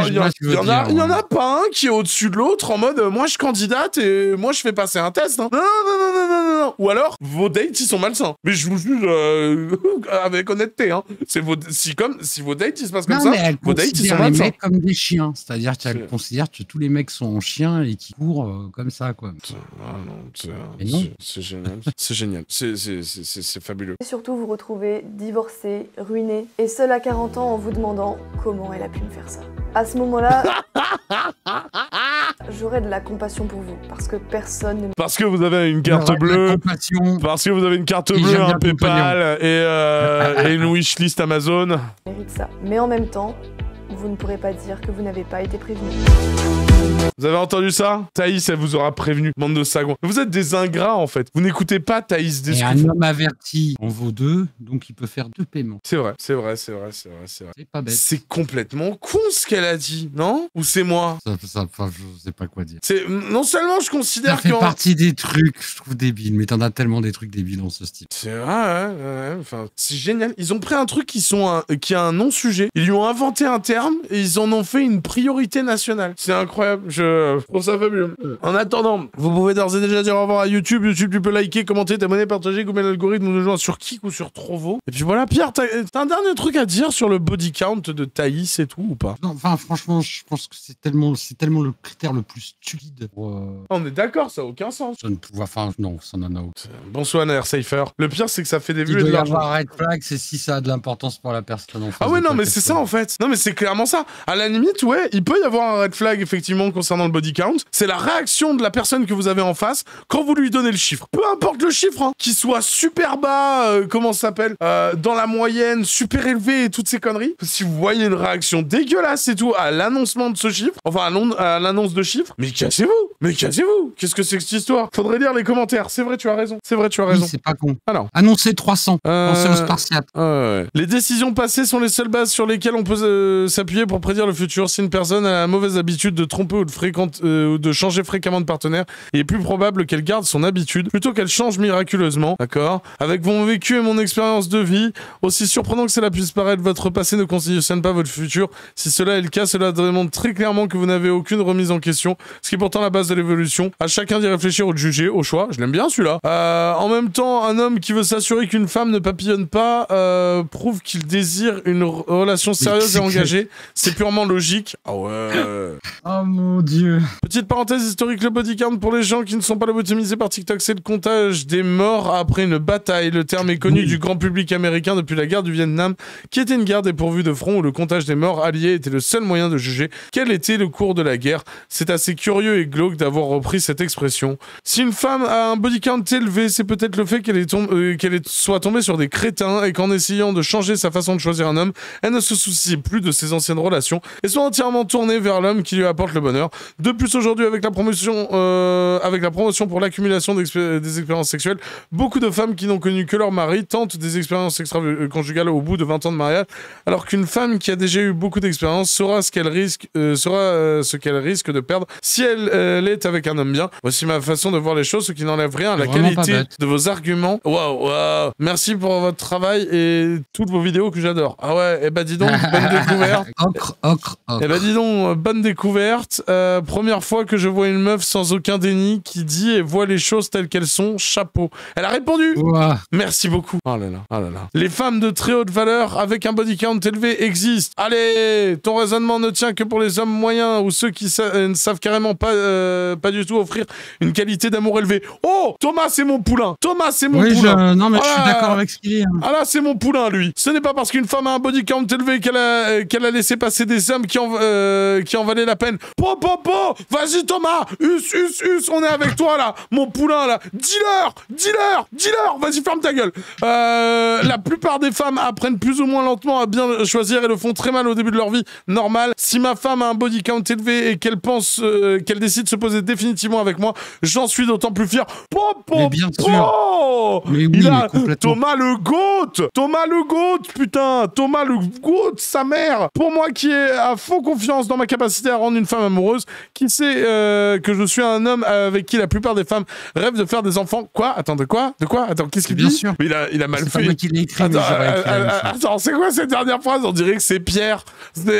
pas un qui est au-dessus de l'autre, en mode, moi, je candidate, et moi, je fais passer un test. Hein. Non, non, non, non, non, non. Ou alors, vos dates, ils sont malsains. Mais je vous juge euh, avec honnêteté, hein. Vos, si, comme, si vos dates, ils se passent comme non, ça, mais vos dates, ils sont malsains. Mecs comme des chiens. C'est-à-dire qu'elle considère que tous les mecs sont en chien et qui courent euh, comme ça, quoi. Ah non, c'est génial. C'est génial. C'est fabuleux. Et surtout, vous retrouvez divorcé, ruiné, et seul à quarante ans en vous demandant comment elle a pu me faire ça. À ce moment-là, j'aurai de la compassion pour vous, parce que personne ne... Parce que vous avez une carte bleue, parce que vous avez une carte bleue, un Paypal et, euh, et une wishlist Amazon. Mérite ça. Mais en même temps, vous ne pourrez pas dire que vous n'avez pas été prévenu. Vous avez entendu ça? Thaïs, elle vous aura prévenu. Bande de sagouins. Vous êtes des ingrats, en fait. Vous n'écoutez pas Thaïs d'Escufon. Et un homme averti en vaut deux, donc il peut faire deux paiements. C'est vrai, c'est vrai, c'est vrai, c'est vrai, c'est vrai. C'est pas bête. C'est complètement con ce qu'elle a dit, non? Ou c'est moi? Ça, ça, enfin, je sais pas quoi dire. Non seulement je considère que... Ça fait que... partie des trucs, je trouve, débiles, mais t'en as tellement des trucs débiles dans ce style. C'est vrai, ouais, ouais, enfin, c'est génial. Ils ont pris un truc qui, sont un... qui a un non-sujet. Ils lui ont inventé un terme et ils en ont fait une priorité nationale. C'est incroyable. Je trouve ça fabuleux. En attendant, vous pouvez d'ores et déjà dire au revoir à YouTube. YouTube, tu peux liker, commenter, t'abonner, partager, goûter l'algorithme, nous rejoindre sur Kik ou sur Trovo. Et puis voilà, Pierre, t'as un dernier truc à dire sur le body count de Thaïs et tout ou pas? Non, enfin, franchement, je pense que c'est tellement, tellement le critère le plus stupide. Pour, euh... On est d'accord, ça n'a aucun sens. Ça ne pouvait, enfin, non, ça n'en a aucun. Bonsoir, Nair Safer. Le pire, c'est que ça fait des vues et de l'argent. Il doit y avoir un red flag, c'est si ça a de l'importance pour la personne. En ah ouais, non, mais c'est ça en fait. Non, mais c'est clairement ça. À la limite, ouais, il peut y avoir un red flag, effectivement, concernant le body count, c'est la réaction de la personne que vous avez en face quand vous lui donnez le chiffre. Peu importe le chiffre, hein, qu'il soit super bas, euh, comment ça s'appelle, euh, dans la moyenne, super élevé et toutes ces conneries. Si vous voyez une réaction dégueulasse et tout à l'annoncement de ce chiffre, enfin à l'annonce de chiffre, mais cassez-vous, mais cassez-vous. Qu'est-ce que c'est que cette histoire? Faudrait lire les commentaires. C'est vrai, tu as raison. C'est vrai, tu as raison. Oui, c'est pas con. Alors, annoncez trois cents. Euh... Pensez aux Spartiates. Euh, ouais. Les décisions passées sont les seules bases sur lesquelles on peut euh, s'appuyer pour prédire le futur. Si une personne a la mauvaise habitude de tromper ou de fréquente, euh, de changer fréquemment de partenaire, il est plus probable qu'elle garde son habitude plutôt qu'elle change miraculeusement. D'accord. Avec mon vécu et mon expérience de vie, aussi surprenant que cela puisse paraître, votre passé ne conditionne pas votre futur. Si cela est le cas, cela démontre très clairement que vous n'avez aucune remise en question, ce qui est pourtant la base de l'évolution. À chacun d'y réfléchir ou de juger au choix. Je l'aime bien celui-là. Euh, en même temps, un homme qui veut s'assurer qu'une femme ne papillonne pas euh, prouve qu'il désire une relation sérieuse et engagée. C'est purement logique. Ah ouais. Oh mon dieu. Petite parenthèse historique, le body count pour les gens qui ne sont pas lobotomisés par TikTok, c'est le comptage des morts après une bataille. Le terme est connu oui. du grand public américain depuis la guerre du Vietnam, qui était une guerre dépourvue de front où le comptage des morts alliés était le seul moyen de juger quel était le cours de la guerre. C'est assez curieux et glauque d'avoir repris cette expression. Si une femme a un body count élevé, c'est peut-être le fait qu'elle tom euh, qu'elle soit tombée sur des crétins et qu'en essayant de changer sa façon de choisir un homme, elle ne se soucie plus de ses anciennes relations et soit entièrement tournée vers l'homme qui lui apporte le bonheur. De plus, aujourd'hui, avec la promotion euh, avec la promotion pour l'accumulation d'expé- des expériences sexuelles, beaucoup de femmes qui n'ont connu que leur mari tentent des expériences extra-conjugales au bout de vingt ans de mariage, alors qu'une femme qui a déjà eu beaucoup d'expérience saura ce qu'elle risque, euh, saura, euh, ce qu'elle risque de perdre si elle euh, l'est avec un homme bien. Voici ma façon de voir les choses, ce qui n'enlève rien à la qualité de vos arguments. Waouh, waouh. Merci pour votre travail et toutes vos vidéos que j'adore. Ah ouais, et bah dis donc, bonne découverte. Ocre, ocre, ocre. Et bah dis donc, bonne découverte. Euh, première fois que je vois une meuf sans aucun déni qui dit et voit les choses telles qu'elles sont. Chapeau. Elle a répondu. Ouah. Merci beaucoup. Oh là là, oh là là. Les femmes de très haute valeur avec un body count élevé existent. Allez, ton raisonnement ne tient que pour les hommes moyens ou ceux qui sa euh, ne savent carrément pas, euh, pas du tout offrir une qualité d'amour élevée. Oh, Thomas, c'est mon poulain. Thomas, c'est mon oui, poulain. Je... Non, mais ah, je suis d'accord avec ce qu'il dit. Hein. Ah là, c'est mon poulain, lui. Ce n'est pas parce qu'une femme a un body count élevé qu'elle a, euh, qu'elle a laissé passer des hommes qui en, euh, qui en valaient la peine. Po, po, po. Vas-y, Thomas. Us, us, us. On est avec toi, là. Mon poulain, là. Dealer, dealer, dealer. Vas-y, ferme ta gueule. Euh, la plupart des femmes apprennent plus ou moins lentement à bien choisir et le font très mal au début de leur vie. Normal. Si ma femme a un body count élevé et qu'elle pense, euh, qu'elle décide de se poser définitivement avec moi, j'en suis d'autant plus fier. Po, po, mais bien po. Sûr. Mais oui, il a... mais Thomas le goat. Thomas le goat, putain. Thomas le goat, sa mère. Pour moi qui ai à fond confiance dans ma capacité à rendre une femme amoureuse, qui sait euh, que je suis un homme avec qui la plupart des femmes rêvent de faire des enfants. Quoi? Attends, de quoi? De quoi? Attends, qu'est-ce qu'il dit? Bien sûr. Il a, il a mal fait. Attends, attends, c'est quoi cette dernière phrase? On dirait que c'est Pierre.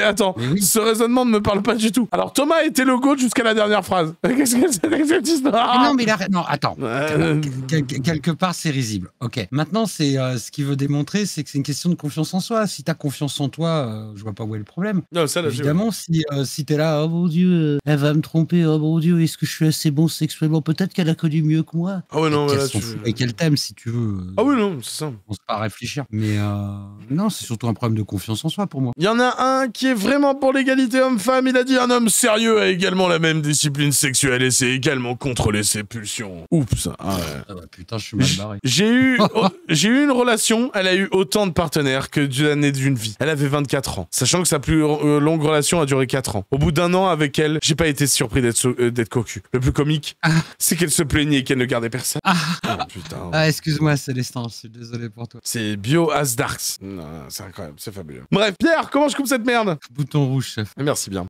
Attends, oui. Ce raisonnement ne me parle pas du tout. Alors, Thomas était le goat jusqu'à la dernière phrase. Qu'est-ce que c'est que cette histoire? Non, mais il a... Non, attends. Euh... Quel quel quelque part, c'est risible. Ok. Maintenant, c'est euh, ce qu'il veut démontrer, c'est que c'est une question de confiance en soi. Si t'as confiance en toi, euh, je vois pas où est le problème. Non, ça, là, évidemment, si, euh, si t'es là, oh mon dieu, euh, elle va me tromper, oh mon dieu, est-ce que je suis assez bon sexuellement? Peut-être qu'elle a connu mieux que moi. Ah ouais, non, mais là, tu... Et qu'elle t'aime, si tu veux. Ah oui, non, c'est ça. On se pas à réfléchir. Mais euh, non, c'est surtout un problème de confiance en soi pour moi. Il y en a un qui est vraiment pour l'égalité homme-femme. Il a dit un homme sérieux a également la même discipline sexuelle et sait également contrôler ses pulsions. Oups. Ah ouais. Ah ouais, putain, je suis mal barré. J'ai eu, oh, j'ai eu une relation, elle a eu autant de partenaires que d'années d'une vie. Elle avait vingt-quatre ans, sachant que sa plus euh, longue relation a duré quatre ans. Au bout d'un an avec elle, j'ai pas été surpris d'être euh, d'être cocu. Le plus comique, ah. c'est qu'elle se plaignait et qu'elle ne gardait personne. Ah, ah putain. Ah, excuse-moi, Célestin, je suis désolé pour toi. C'est Bio As Darks. Non, non, c'est incroyable, c'est fabuleux. Bref, Pierre, comment je coupe cette merde? Bouton rouge, chef. Merci bien.